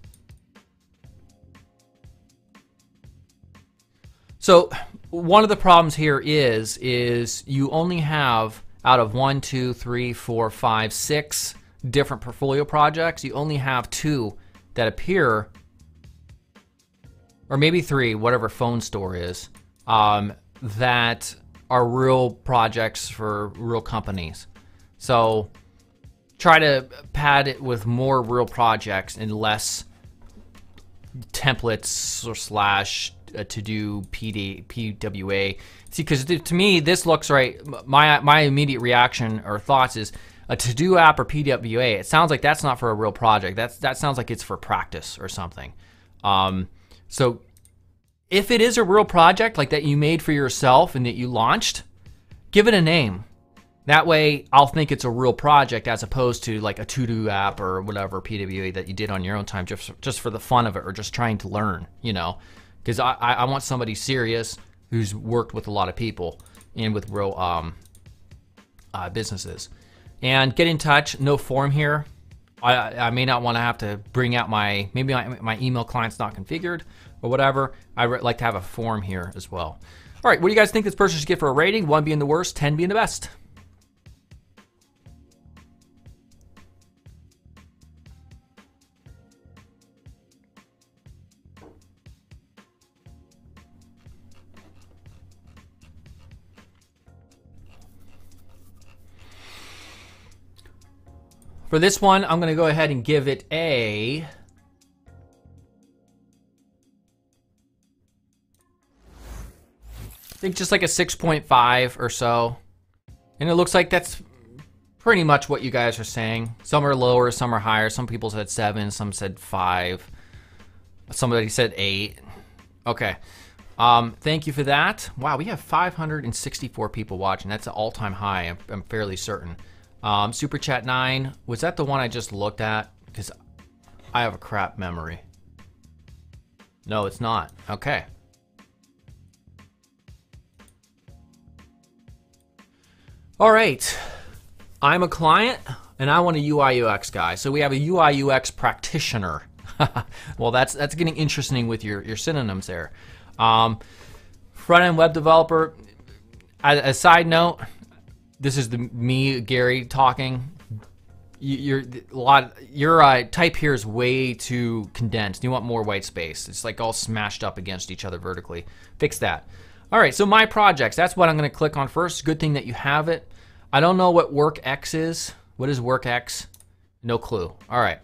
So one of the problems here is, is you only have out of one, two, three, four, five, six different portfolio projects, you only have two that appear, or maybe three, whatever Phone Store is, um, that are real projects for real companies. So try to pad it with more real projects and less templates or slash Uh, to do P D, P W A. See, because to me, this looks right. My my immediate reaction or thoughts is a to do app or P W A. It sounds like that's not for a real project. That's that sounds like it's for practice or something. Um, so if it is a real project like that you made for yourself and that you launched, give it a name. That way, I'll think it's a real project as opposed to like a to do app or whatever P W A that you did on your own time just just for the fun of it or just trying to learn. You know. Because I, I want somebody serious who's worked with a lot of people and with real um, uh, businesses. And get in touch, no form here. I, I may not want to have to bring out my, maybe my, my email client's not configured or whatever. I like to have a form here as well. All right, what do you guys think this person should get for a rating? One being the worst, ten being the best. For this one, I'm gonna go ahead and give it a I think just like a six point five or so. And it looks like that's pretty much what you guys are saying. Some are lower, some are higher. Some people said seven, some said five. Somebody said eight. Okay. Um, thank you for that. Wow, we have five hundred sixty-four people watching. That's an all-time high, I'm, I'm fairly certain. Um, Super Chat nine, was that the one I just looked at? Because I have a crap memory. No, it's not. Okay. All right, I'm a client and I want a U I U X guy. So we have a U I U X practitioner. Well, that's that's getting interesting with your, your synonyms there. Um, front-end web developer, as a side note, this is the me, Gary, talking. You, you're, a lot, your uh, type here is way too condensed. You want more white space. It's like all smashed up against each other vertically. Fix that. All right, so my projects, that's what I'm gonna click on first. Good thing that you have it. I don't know what WorkX is. What is WorkX? No clue. All right.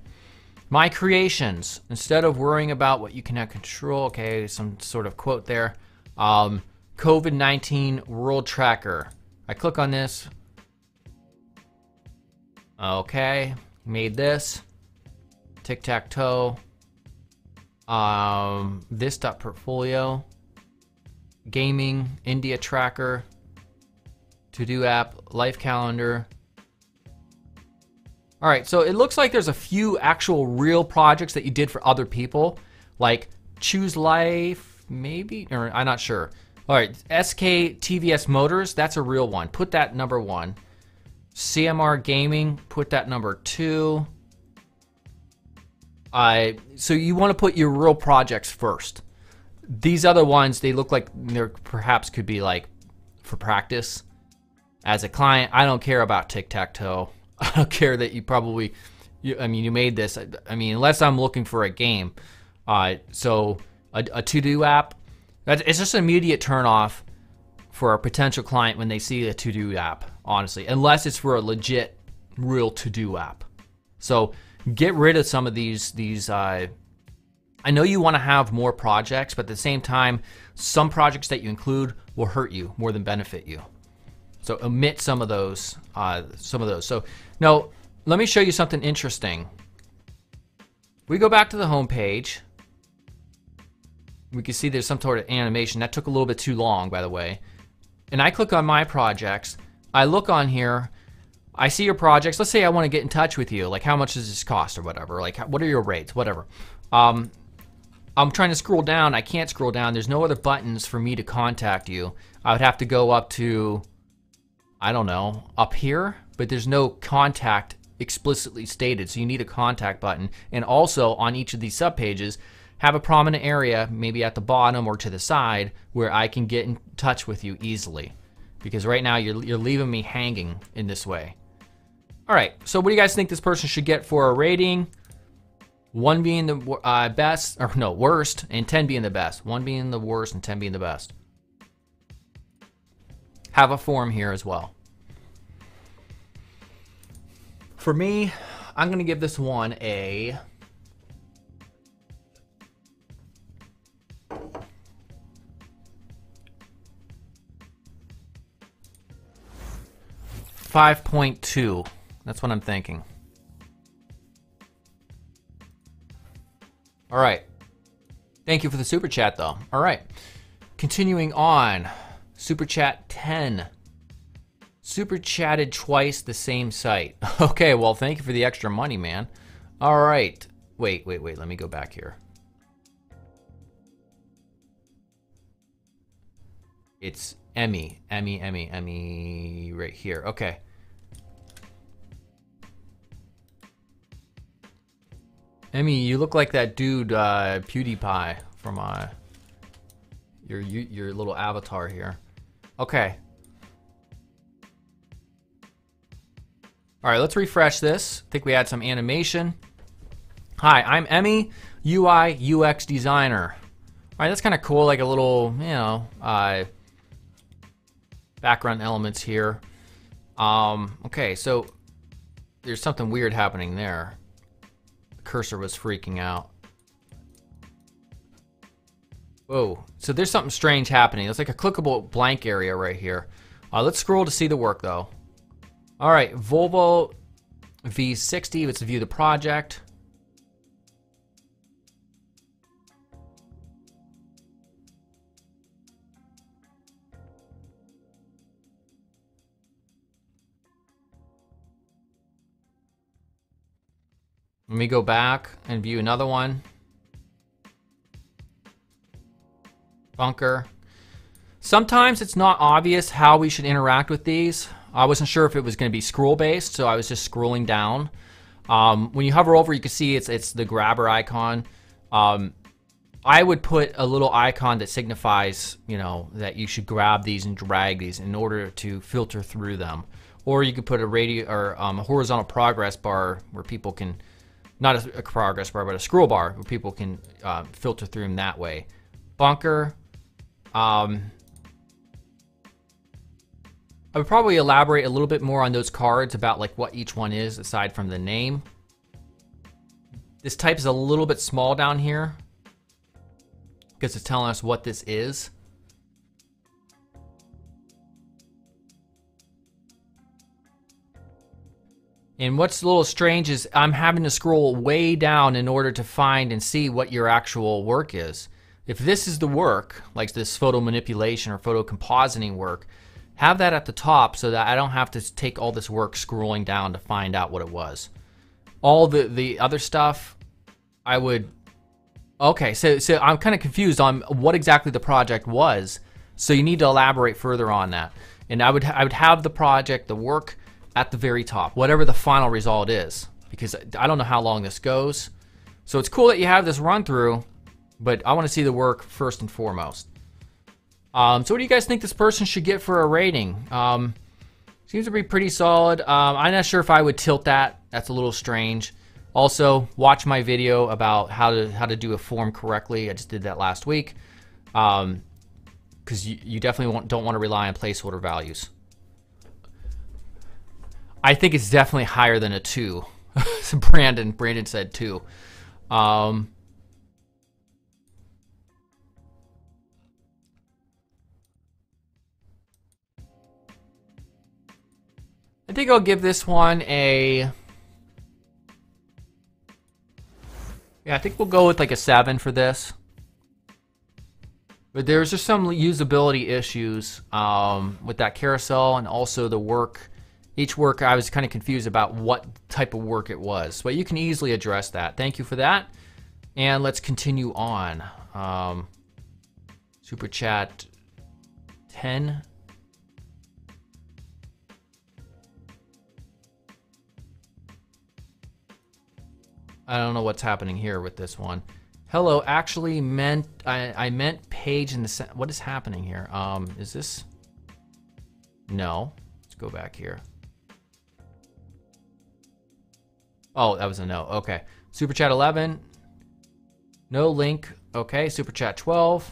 My creations, instead of worrying about what you cannot control, okay, some sort of quote there. Um, COVID nineteen World Tracker. I click on this. Okay, made this. Tic-tac-toe. Um, this.portfolio. Gaming, India tracker, to-do app, life calendar. All right, so it looks like there's a few actual real projects that you did for other people, like Choose Life, maybe, or I'm not sure. All right, S K T V S Motors, that's a real one. Put that number one. C M R Gaming, put that number two. I uh, so you want to put your real projects first. These other ones, they look like they're perhaps could be like for practice. As a client, I don't care about tic-tac-toe. I don't care that you probably, you, I mean, you made this. I, I mean, unless I'm looking for a game. Uh, so a, a to-do app, that's, it's just an immediate turn-off for a potential client when they see a to-do app, honestly, unless it's for a legit, real to-do app. So get rid of some of these, these uh, I know you want to have more projects, but at the same time, some projects that you include will hurt you more than benefit you. So omit some of those. Uh, some of those. So now let me show you something interesting. We go back to the home page. We can see there's some sort of animation. That took a little bit too long, by the way. And I click on my projects. I look on here. I see your projects. Let's say I want to get in touch with you. Like, how much does this cost or whatever? Like, what are your rates? Whatever. Um, I'm trying to scroll down. I can't scroll down. There's no other buttons for me to contact you. I would have to go up to, I don't know, up here, but there's no contact explicitly stated. So you need a contact button. And also on each of these sub pages, have a prominent area, maybe at the bottom or to the side, where I can get in touch with you easily. Because right now you're, you're leaving me hanging in this way. All right, so what do you guys think this person should get for a rating? One being the uh, best, or no, worst, and ten being the best. One being the worst and ten being the best. Have a form here as well. For me, I'm gonna give this one a, five point two, that's what I'm thinking. All right. Thank you for the super chat though. All right. Continuing on. Super chat ten. Super chatted twice the same site. Okay, well, thank you for the extra money, man. All right. Wait, wait, wait. Let me go back here. It's Emmy, Emmy, Emmy, Emmy right here. Okay. Emmy, you look like that dude uh, PewDiePie from uh, your your little avatar here. Okay. All right, let's refresh this. I think we had some animation. Hi, I'm Emmy, U I U X designer. All right, that's kind of cool, like a little, you know, uh, background elements here. Um, okay, so there's something weird happening there. The cursor was freaking out. Whoa, so there's something strange happening. It's like a clickable blank area right here. Uh, let's scroll to see the work though. All right, Volvo V sixty, let's view the project. Let me go back and view another one. Bunker. Sometimes it's not obvious how we should interact with these. I wasn't sure if it was going to be scroll based, so I was just scrolling down. Um, when you hover over, you can see it's it's the grabber icon. Um, I would put a little icon that signifies, you know, that you should grab these and drag these in order to filter through them. Or you could put a radio or um, a horizontal progress bar where people can, not a, a progress bar, but a scroll bar where people can uh, filter through them that way. Bunker. Um, I would probably elaborate a little bit more on those cards about like what each one is aside from the name. This type is a little bit small down here because it's telling us what this is. And what's a little strange is I'm having to scroll way down in order to find and see what your actual work is. If this is the work, like this photo manipulation or photo compositing work, have that at the top so that I don't have to take all this work scrolling down to find out what it was. All the, the other stuff, I would... Okay, so, so I'm kind of confused on what exactly the project was, so you need to elaborate further on that. And I would, I would have the project, the work, at the very top, whatever the final result is, because I don't know how long this goes. So it's cool that you have this run through, but I want to see the work first and foremost. Um, so what do you guys think this person should get for a rating? Um, seems to be pretty solid. Um, I'm not sure if I would tilt that. That's a little strange. Also, watch my video about how to how to do a form correctly. I just did that last week, because um, you, you definitely want, don't want to rely on placeholder values. I think it's definitely higher than a two. Brandon, Brandon said two. Um, I think I'll give this one a... Yeah, I think we'll go with like a seven for this. But there's just some usability issues um, with that carousel and also the work. Each work, I was kind of confused about what type of work it was. But you can easily address that. Thank you for that. And let's continue on. Um, Super Chat ten. I don't know what's happening here with this one. Hello, actually meant, I, I meant page in the, what is happening here? Um, is this, no, let's go back here. Oh, that was a no. Okay. Super Chat eleven. No link. Okay. Super Chat twelve.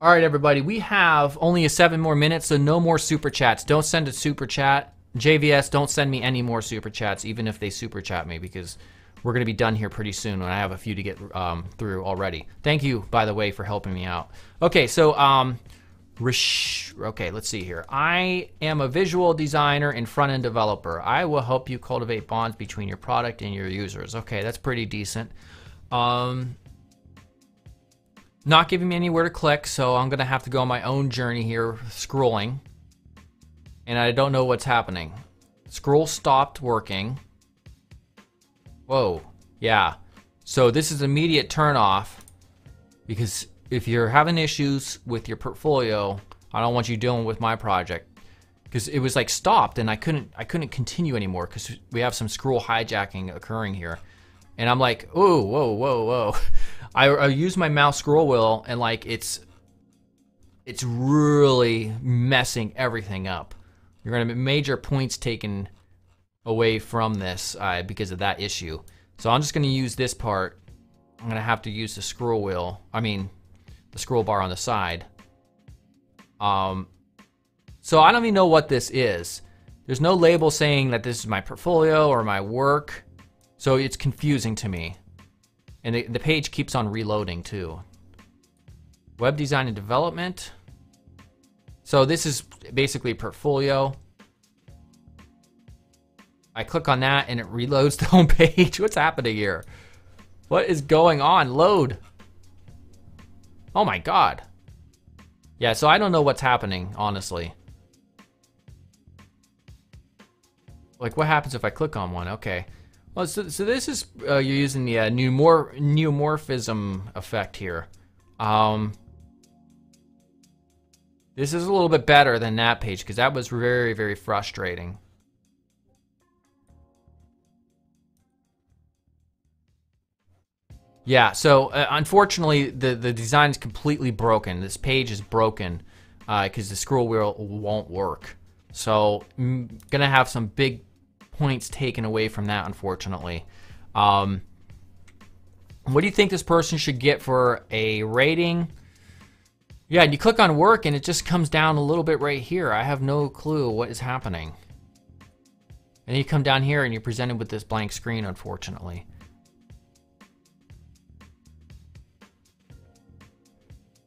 All right, everybody. We have only seven more minutes, so no more Super Chats. Don't send a Super Chat. J V S, don't send me any more Super Chats, even if they Super Chat me, because we're going to be done here pretty soon, and I have a few to get um, through already. Thank you, by the way, for helping me out. Okay, so... um. Okay, let's see here. I am a visual designer and front-end developer. I will help you cultivate bonds between your product and your users. Okay, that's pretty decent. Um, not giving me anywhere to click, so I'm going to have to go on my own journey here, scrolling. And I don't know what's happening. Scroll stopped working. Whoa, yeah. So this is immediate turnoff because... if you're having issues with your portfolio, I don't want you dealing with my project, because it was like stopped and I couldn't I couldn't continue anymore because we have some scroll hijacking occurring here, and I'm like, oh, whoa, whoa, whoa. I, I use my mouse scroll wheel and like it's it's really messing everything up. You're gonna have major points taken away from this uh, because of that issue. So I'm just gonna use this part. I'm gonna have to use the scroll wheel. I mean. The scroll bar on the side. Um, So I don't even know what this is. There's no label saying that this is my portfolio or my work. So it's confusing to me. And the, the page keeps on reloading too. Web design and development. So this is basically portfolio. I click on that and it reloads the home page. What's happening here? What is going on? Load. Oh my God. Yeah, so I don't know what's happening, honestly. Like what happens if I click on one? Okay. Well, so, so this is, uh, you're using the uh, neumor neumorphism effect here. Um, this is a little bit better than that page because that was very, very frustrating. Yeah, so uh, unfortunately, the, the design is completely broken. This page is broken because uh, the scroll wheel won't work. So I'm going to have some big points taken away from that, unfortunately. Um, what do you think this person should get for a rating? Yeah, and you click on work and it just comes down a little bit right here. I have no clue what is happening. And you come down here and you're presented with this blank screen, unfortunately.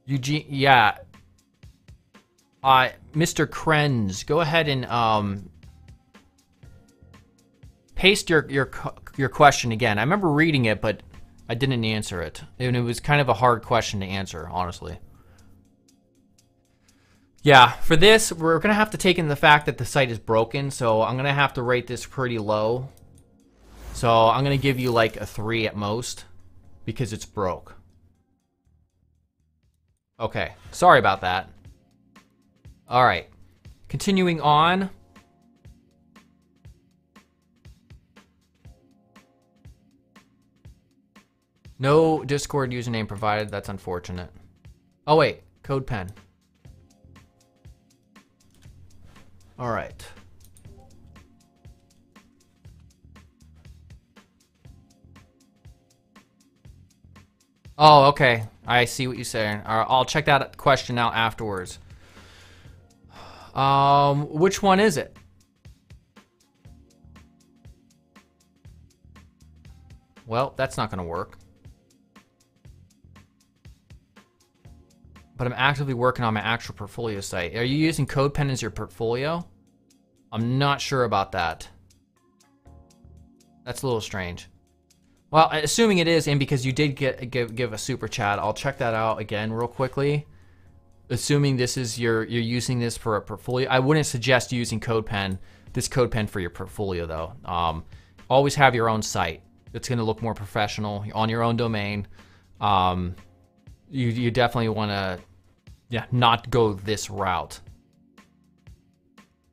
Eugene, yeah. Uh, Mister Krenz, go ahead and um, paste your, your your question again. I remember reading it, but I didn't answer it. And it was kind of a hard question to answer, honestly. Yeah, for this, we're going to have to take in the fact that the site is broken, so I'm going to have to rate this pretty low. So I'm going to give you like a three at most because it's broke. Okay, sorry about that. All right, continuing on. No Discord username provided, that's unfortunate. Oh wait, code pen. All right. Oh, okay. I see what you're saying. I'll check that question out afterwards. Um, which one is it? Well, that's not going to work. But I'm actively working on my actual portfolio site. Are you using CodePen as your portfolio? I'm not sure about that. That's a little strange. Well, assuming it is, and because you did get give, give a super chat, I'll check that out again real quickly. Assuming this is your you're using this for a portfolio, I wouldn't suggest using CodePen, this CodePen for your portfolio though. Um, always have your own site. It's going to look more professional on your own domain. Um, you you definitely want to, yeah, not go this route.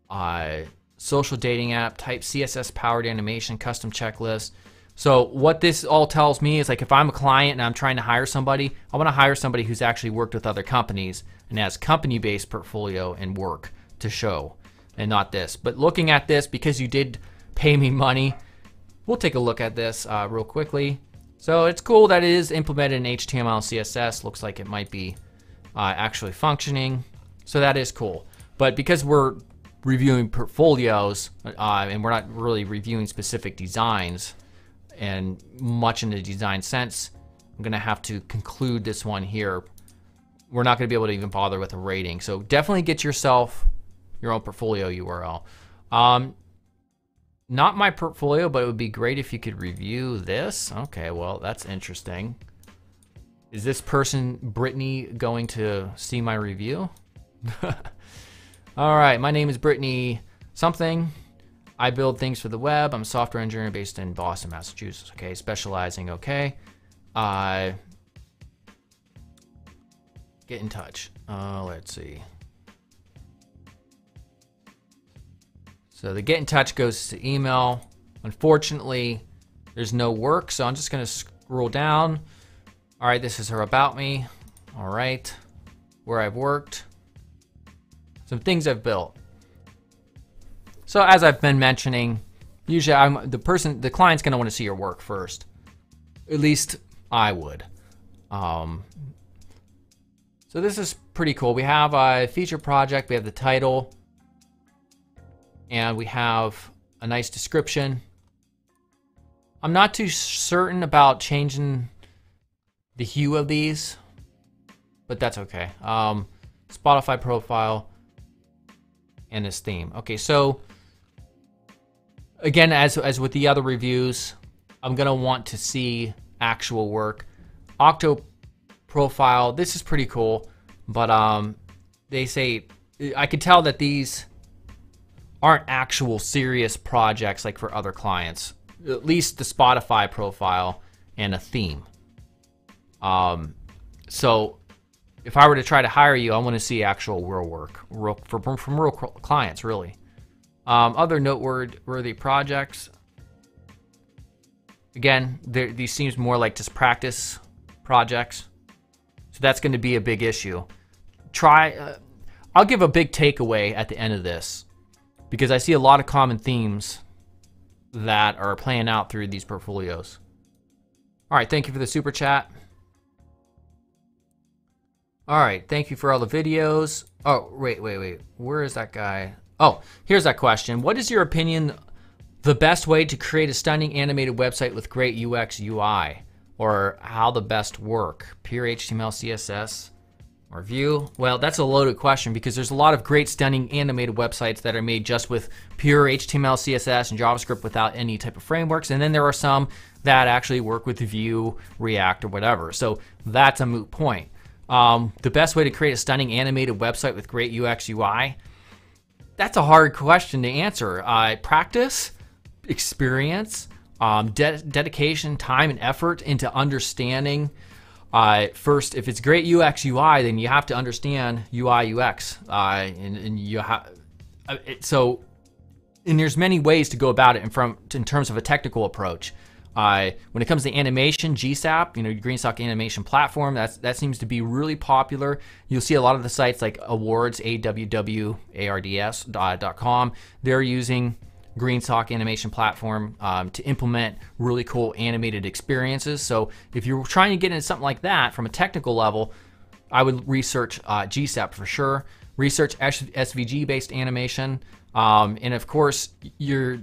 Uh, social dating app type C S S powered animation custom checklist. So what this all tells me is like if I'm a client and I'm trying to hire somebody, I want to hire somebody who's actually worked with other companies and has company-based portfolio and work to show and not this. But looking at this, because you did pay me money, we'll take a look at this uh, real quickly. So it's cool that it is implemented in H T M L and C S S. Looks like it might be uh, actually functioning. So that is cool. But because we're reviewing portfolios uh, and we're not really reviewing specific designs, and much in the design sense, I'm gonna have to conclude this one here. We're not gonna be able to even bother with a rating. So definitely get yourself your own portfolio U R L. Um, not my portfolio, but it would be great if you could review this. Okay, well, that's interesting. Is this person, Brittany, going to see my review? All right, my name is Brittany something. I build things for the web. I'm a software engineer based in Boston, Massachusetts. Okay, specializing. Okay, uh, get in touch. Uh, let's see. So the get in touch goes to email. Unfortunately, there's no work, so I'm just gonna scroll down. All right, this is her about me. All right, where I've worked, some things I've built. So as I've been mentioning, usually I'm, the person, the client's going to want to see your work first. At least I would. Um, so this is pretty cool. We have a feature project. We have the title. and we have a nice description. I'm not too certain about changing the hue of these, but that's okay. Um, Spotify profile and his theme. Okay, so again, as as with the other reviews, I'm gonna want to see actual work. Octo profile, this is pretty cool, but um, they say I could tell that these aren't actual serious projects like for other clients. At least the Spotify profile and a theme. Um, so if I were to try to hire you, I want to see actual real work, real from from real clients, really. Um, other noteworthy projects. Again, there, these seems more like just practice projects. So that's going to be a big issue. Try. Uh, I'll give a big takeaway at the end of this because I see a lot of common themes that are playing out through these portfolios. All right, thank you for the super chat. All right, thank you for all the videos. Oh, wait, wait, wait. Where is that guy? Oh, here's that question. What is your opinion the best way to create a stunning animated website with great U X, U I, or how the best work? Pure H T M L, C S S, or Vue? Well, that's a loaded question because there's a lot of great stunning animated websites that are made just with pure H T M L, C S S, and JavaScript without any type of frameworks. And then there are some that actually work with Vue, React, or whatever. So that's a moot point. Um, the best way to create a stunning animated website with great U X, U I? That's a hard question to answer. Uh, practice, experience, um, de dedication, time, and effort into understanding. Uh, first, if it's great U X, U I, then you have to understand U I, U X. Uh, and, and you have so, and there's many ways to go about it in, from, in terms of a technical approach. Uh, when it comes to animation, G SAP, you know, GreenSock Animation Platform, that's, that seems to be really popular. You'll see a lot of the sites like awards, A W W A R D S dot com. They're using GreenSock Animation Platform um, to implement really cool animated experiences. So if you're trying to get into something like that from a technical level, I would research uh, G SAP for sure. Research S V G-based animation. Um, and of course, you're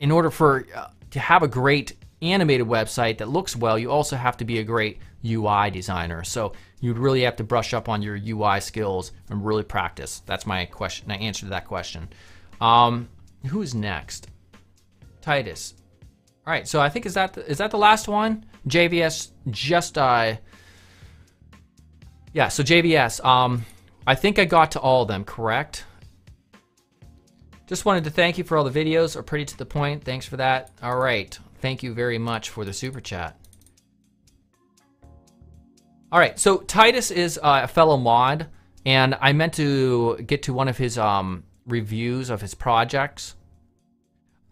in order for... Uh, to have a great animated website that looks well, you also have to be a great U I designer. So you'd really have to brush up on your U I skills and really practice. That's my question, my answer to that question. Um, who's next? Titus. All right, so I think is that the, is that the last one? J V S just uh yeah, so J V S. Um, I think I got to all of them, correct? Just wanted to thank you for all the videos, are pretty to the point. Thanks for that. All right, thank you very much for the super chat. All right, so Titus is a fellow mod, and I meant to get to one of his um, reviews of his projects.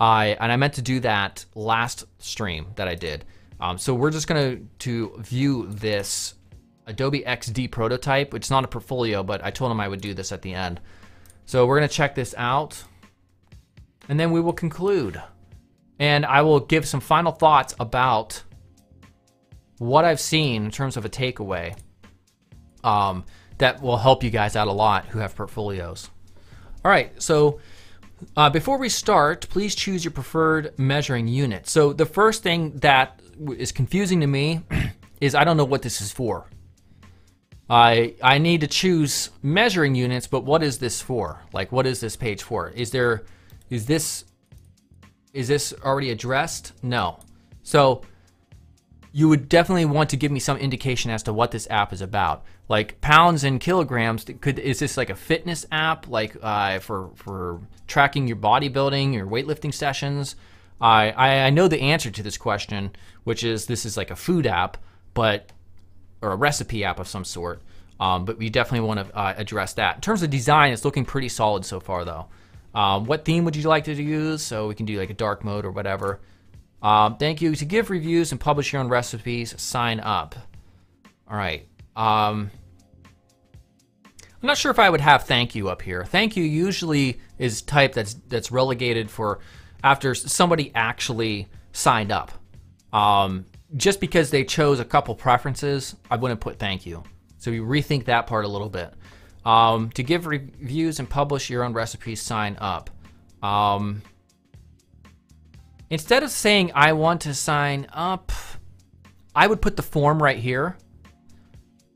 I and I meant to do that last stream that I did. Um, so we're just gonna to view this Adobe X D prototype. It's not a portfolio, but I told him I would do this at the end. So we're gonna check this out, and then we will conclude. And I will give some final thoughts about what I've seen in terms of a takeaway um, that will help you guys out a lot who have portfolios. All right, so uh, before we start, please choose your preferred measuring unit. So the first thing that is confusing to me is I don't know what this is for. I, I need to choose measuring units, but what is this for? Like, what is this page for? Is there... Is this is this already addressed? No. So you would definitely want to give me some indication as to what this app is about. Like pounds and kilograms. Could is this like a fitness app? Like uh, for for tracking your bodybuilding, your weightlifting sessions? I, I I know the answer to this question, which is this is like a food app, but or a recipe app of some sort. Um, but we definitely want to uh, address that. In terms of design, it's looking pretty solid so far, though. Um, what theme would you like to use? So we can do like a dark mode or whatever. Um, thank you. To give reviews and publish your own recipes, sign up. All right. Um, I'm not sure if I would have thank you up here. Thank you usually is type that's that's relegated for after somebody actually signed up. Um, just because they chose a couple preferences, I wouldn't put thank you. So we rethink that part a little bit. Um, to give reviews and publish your own recipes, sign up. Um, instead of saying I want to sign up, I would put the form right here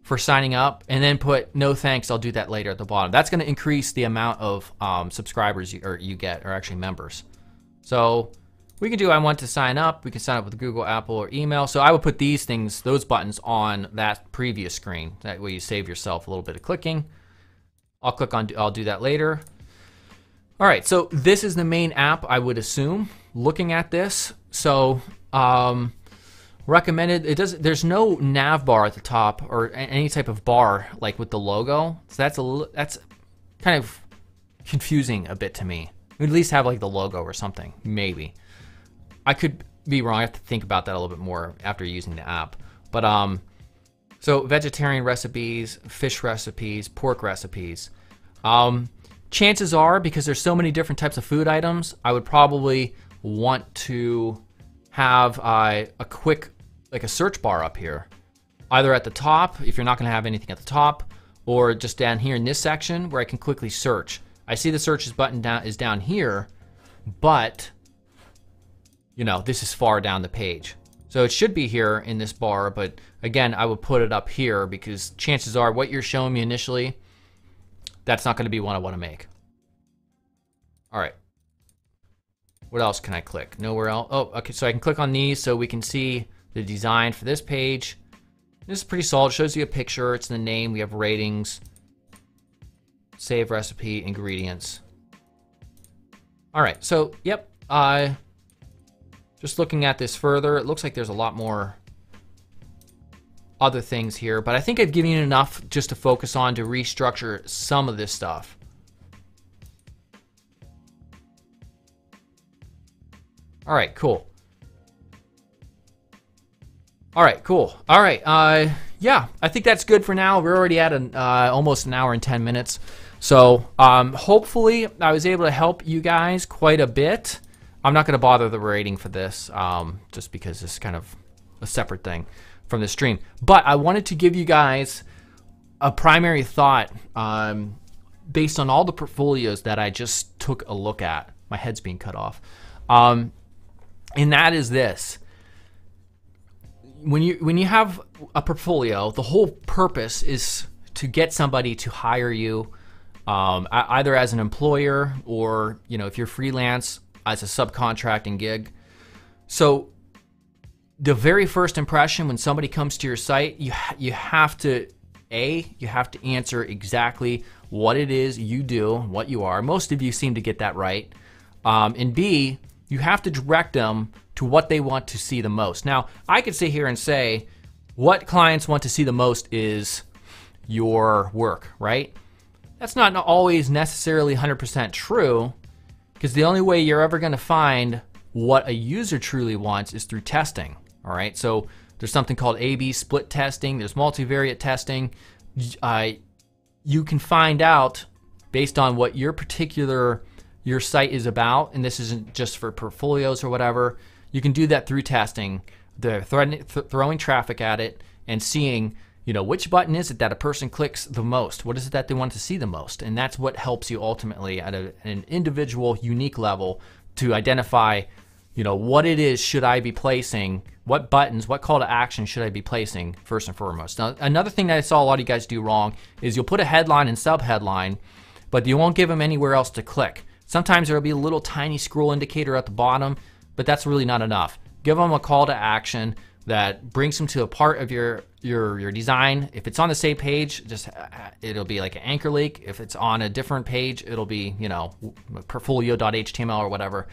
for signing up and then put no thanks, I'll do that later at the bottom. That's going to increase the amount of um, subscribers you, or you get, or actually members. So we can do I want to sign up. We can sign up with Google, Apple, or email. So I would put these things, those buttons on that previous screen. That way you save yourself a little bit of clicking. I'll click on, I'll do that later. All right, so this is the main app, I would assume, looking at this. So um, recommended, it doesn't, there's no nav bar at the top or any type of bar like with the logo, so that's a that's kind of confusing a bit to me. We'd at least have like the logo or something, maybe. I could be wrong, I have to think about that a little bit more after using the app. But um so vegetarian recipes, fish recipes, pork recipes. Um chances are, because there's so many different types of food items, I would probably want to have uh, a quick like a search bar up here, either at the top if you're not going to have anything at the top, or just down here in this section where I can quickly search. I see the searches button down is down here, but you know, this is far down the page, so it should be here in this bar. But again, I would put it up here because chances are what you're showing me initially, that's not going to be one I want to make. All right, what else can I click? Nowhere else. Oh, okay, so I can click on these so we can see the design for this page. This is pretty solid. It shows you a picture. It's the name. We have ratings, save recipe, ingredients. All right. So, yep. Uh, just looking at this further, it looks like there's a lot more other things here, but I think I've given you enough just to focus on to restructure some of this stuff. All right, cool. All right, cool. All right, uh, yeah, I think that's good for now. We're already at an, uh, almost an hour and ten minutes. So um, hopefully I was able to help you guys quite a bit. I'm not gonna bother the rating for this um, just because it's kind of a separate thing from the stream. But I wanted to give you guys a primary thought um, based on all the portfolios that I just took a look at. My head's being cut off. Um, and that is this. When you when you have a portfolio, the whole purpose is to get somebody to hire you, um, either as an employer or, you know, if you're freelance, as a subcontracting gig. So the very first impression when somebody comes to your site, you you have to a you have to answer exactly what it is you do, what you are. Most of you seem to get that right, um, and b you have to direct them to what they want to see the most. Now, I could sit here and say, what clients want to see the most is your work, right? That's not always necessarily one hundred percent true, because the only way you're ever gonna find what a user truly wants is through testing, all right? So there's something called A B split testing, there's multivariate testing. Uh, you can find out based on what your particular, your site is about, and this isn't just for portfolios or whatever, you can do that through testing, the th throwing traffic at it and seeing, you know, which button is it that a person clicks the most? What is it that they want to see the most? And that's what helps you ultimately at a, an individual, unique level to identify, you know, what it is should I be placing, what buttons, what call to action should I be placing first and foremost. Now, another thing that I saw a lot of you guys do wrong is you'll put a headline and subheadline, but you won't give them anywhere else to click. Sometimes there'll be a little tiny scroll indicator at the bottom, but that's really not enough. Give them a call to action that brings them to a part of your your your design. If it's on the same page, just it'll be like an anchor link. If it's on a different page, it'll be, you know, portfolio dot H T M L or whatever.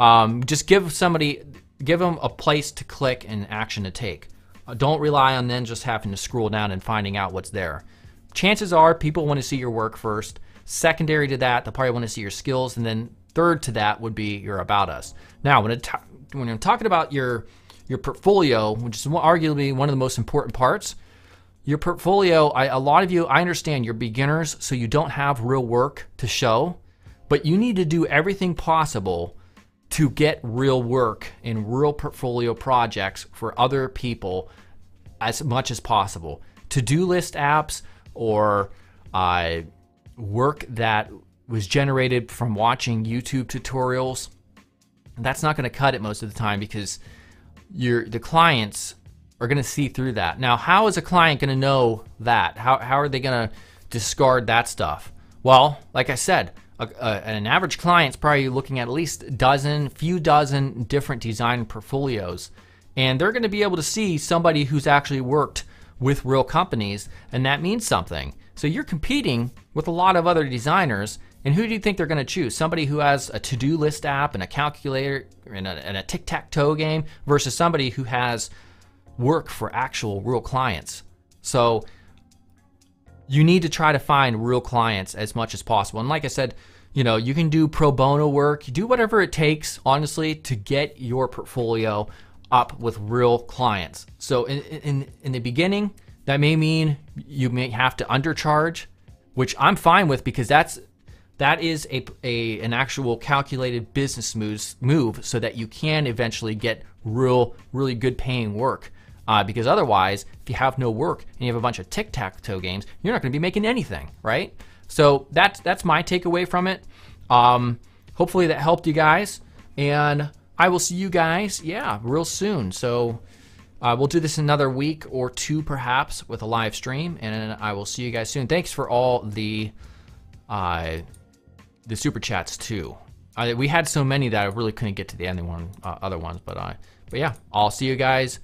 Um, just give somebody, give them a place to click and action to take. Uh, don't rely on then just having to scroll down and finding out what's there. Chances are people want to see your work first. Secondary to that, they'll probably want to see your skills, and then third to that would be your about us. Now, when it when I'm talking about your your portfolio, which is arguably one of the most important parts, your portfolio, I, a lot of you, I understand you're beginners, so you don't have real work to show, but you need to do everything possible to get real work in real portfolio projects for other people as much as possible. To-do list apps or uh, work that was generated from watching YouTube tutorials, that's not going to cut it most of the time, because your the clients are going to see through that. Now, how is a client going to know that? How, how are they going to discard that stuff? Well, like I said, a, a, an average client's probably looking at at least a dozen, few dozen different design portfolios, and they're going to be able to see somebody who's actually worked with real companies, and that means something. So you're competing with a lot of other designers, and who do you think they're going to choose? Somebody who has a to-do list app and a calculator and a, and a tic-tac-toe game versus somebody who has work for actual real clients. So you need to try to find real clients as much as possible. And like I said, you know, you can do pro bono work, you do whatever it takes, honestly, to get your portfolio up with real clients. So in, in, in the beginning, that may mean you may have to undercharge, which I'm fine with, because that's that is a, a an actual calculated business moves move so that you can eventually get real really good paying work, uh, because otherwise, if you have no work and you have a bunch of tic-tac-toe games, you're not going to be making anything, right? So that's that's my takeaway from it. Um, hopefully that helped you guys, and I will see you guys, yeah, real soon. So uh, we'll do this another week or two, perhaps, with a live stream, and I will see you guys soon. Thanks for all the uh, the super chats too. I, we had so many that I really couldn't get to the other one, uh, other ones, but I, uh, but yeah, I'll see you guys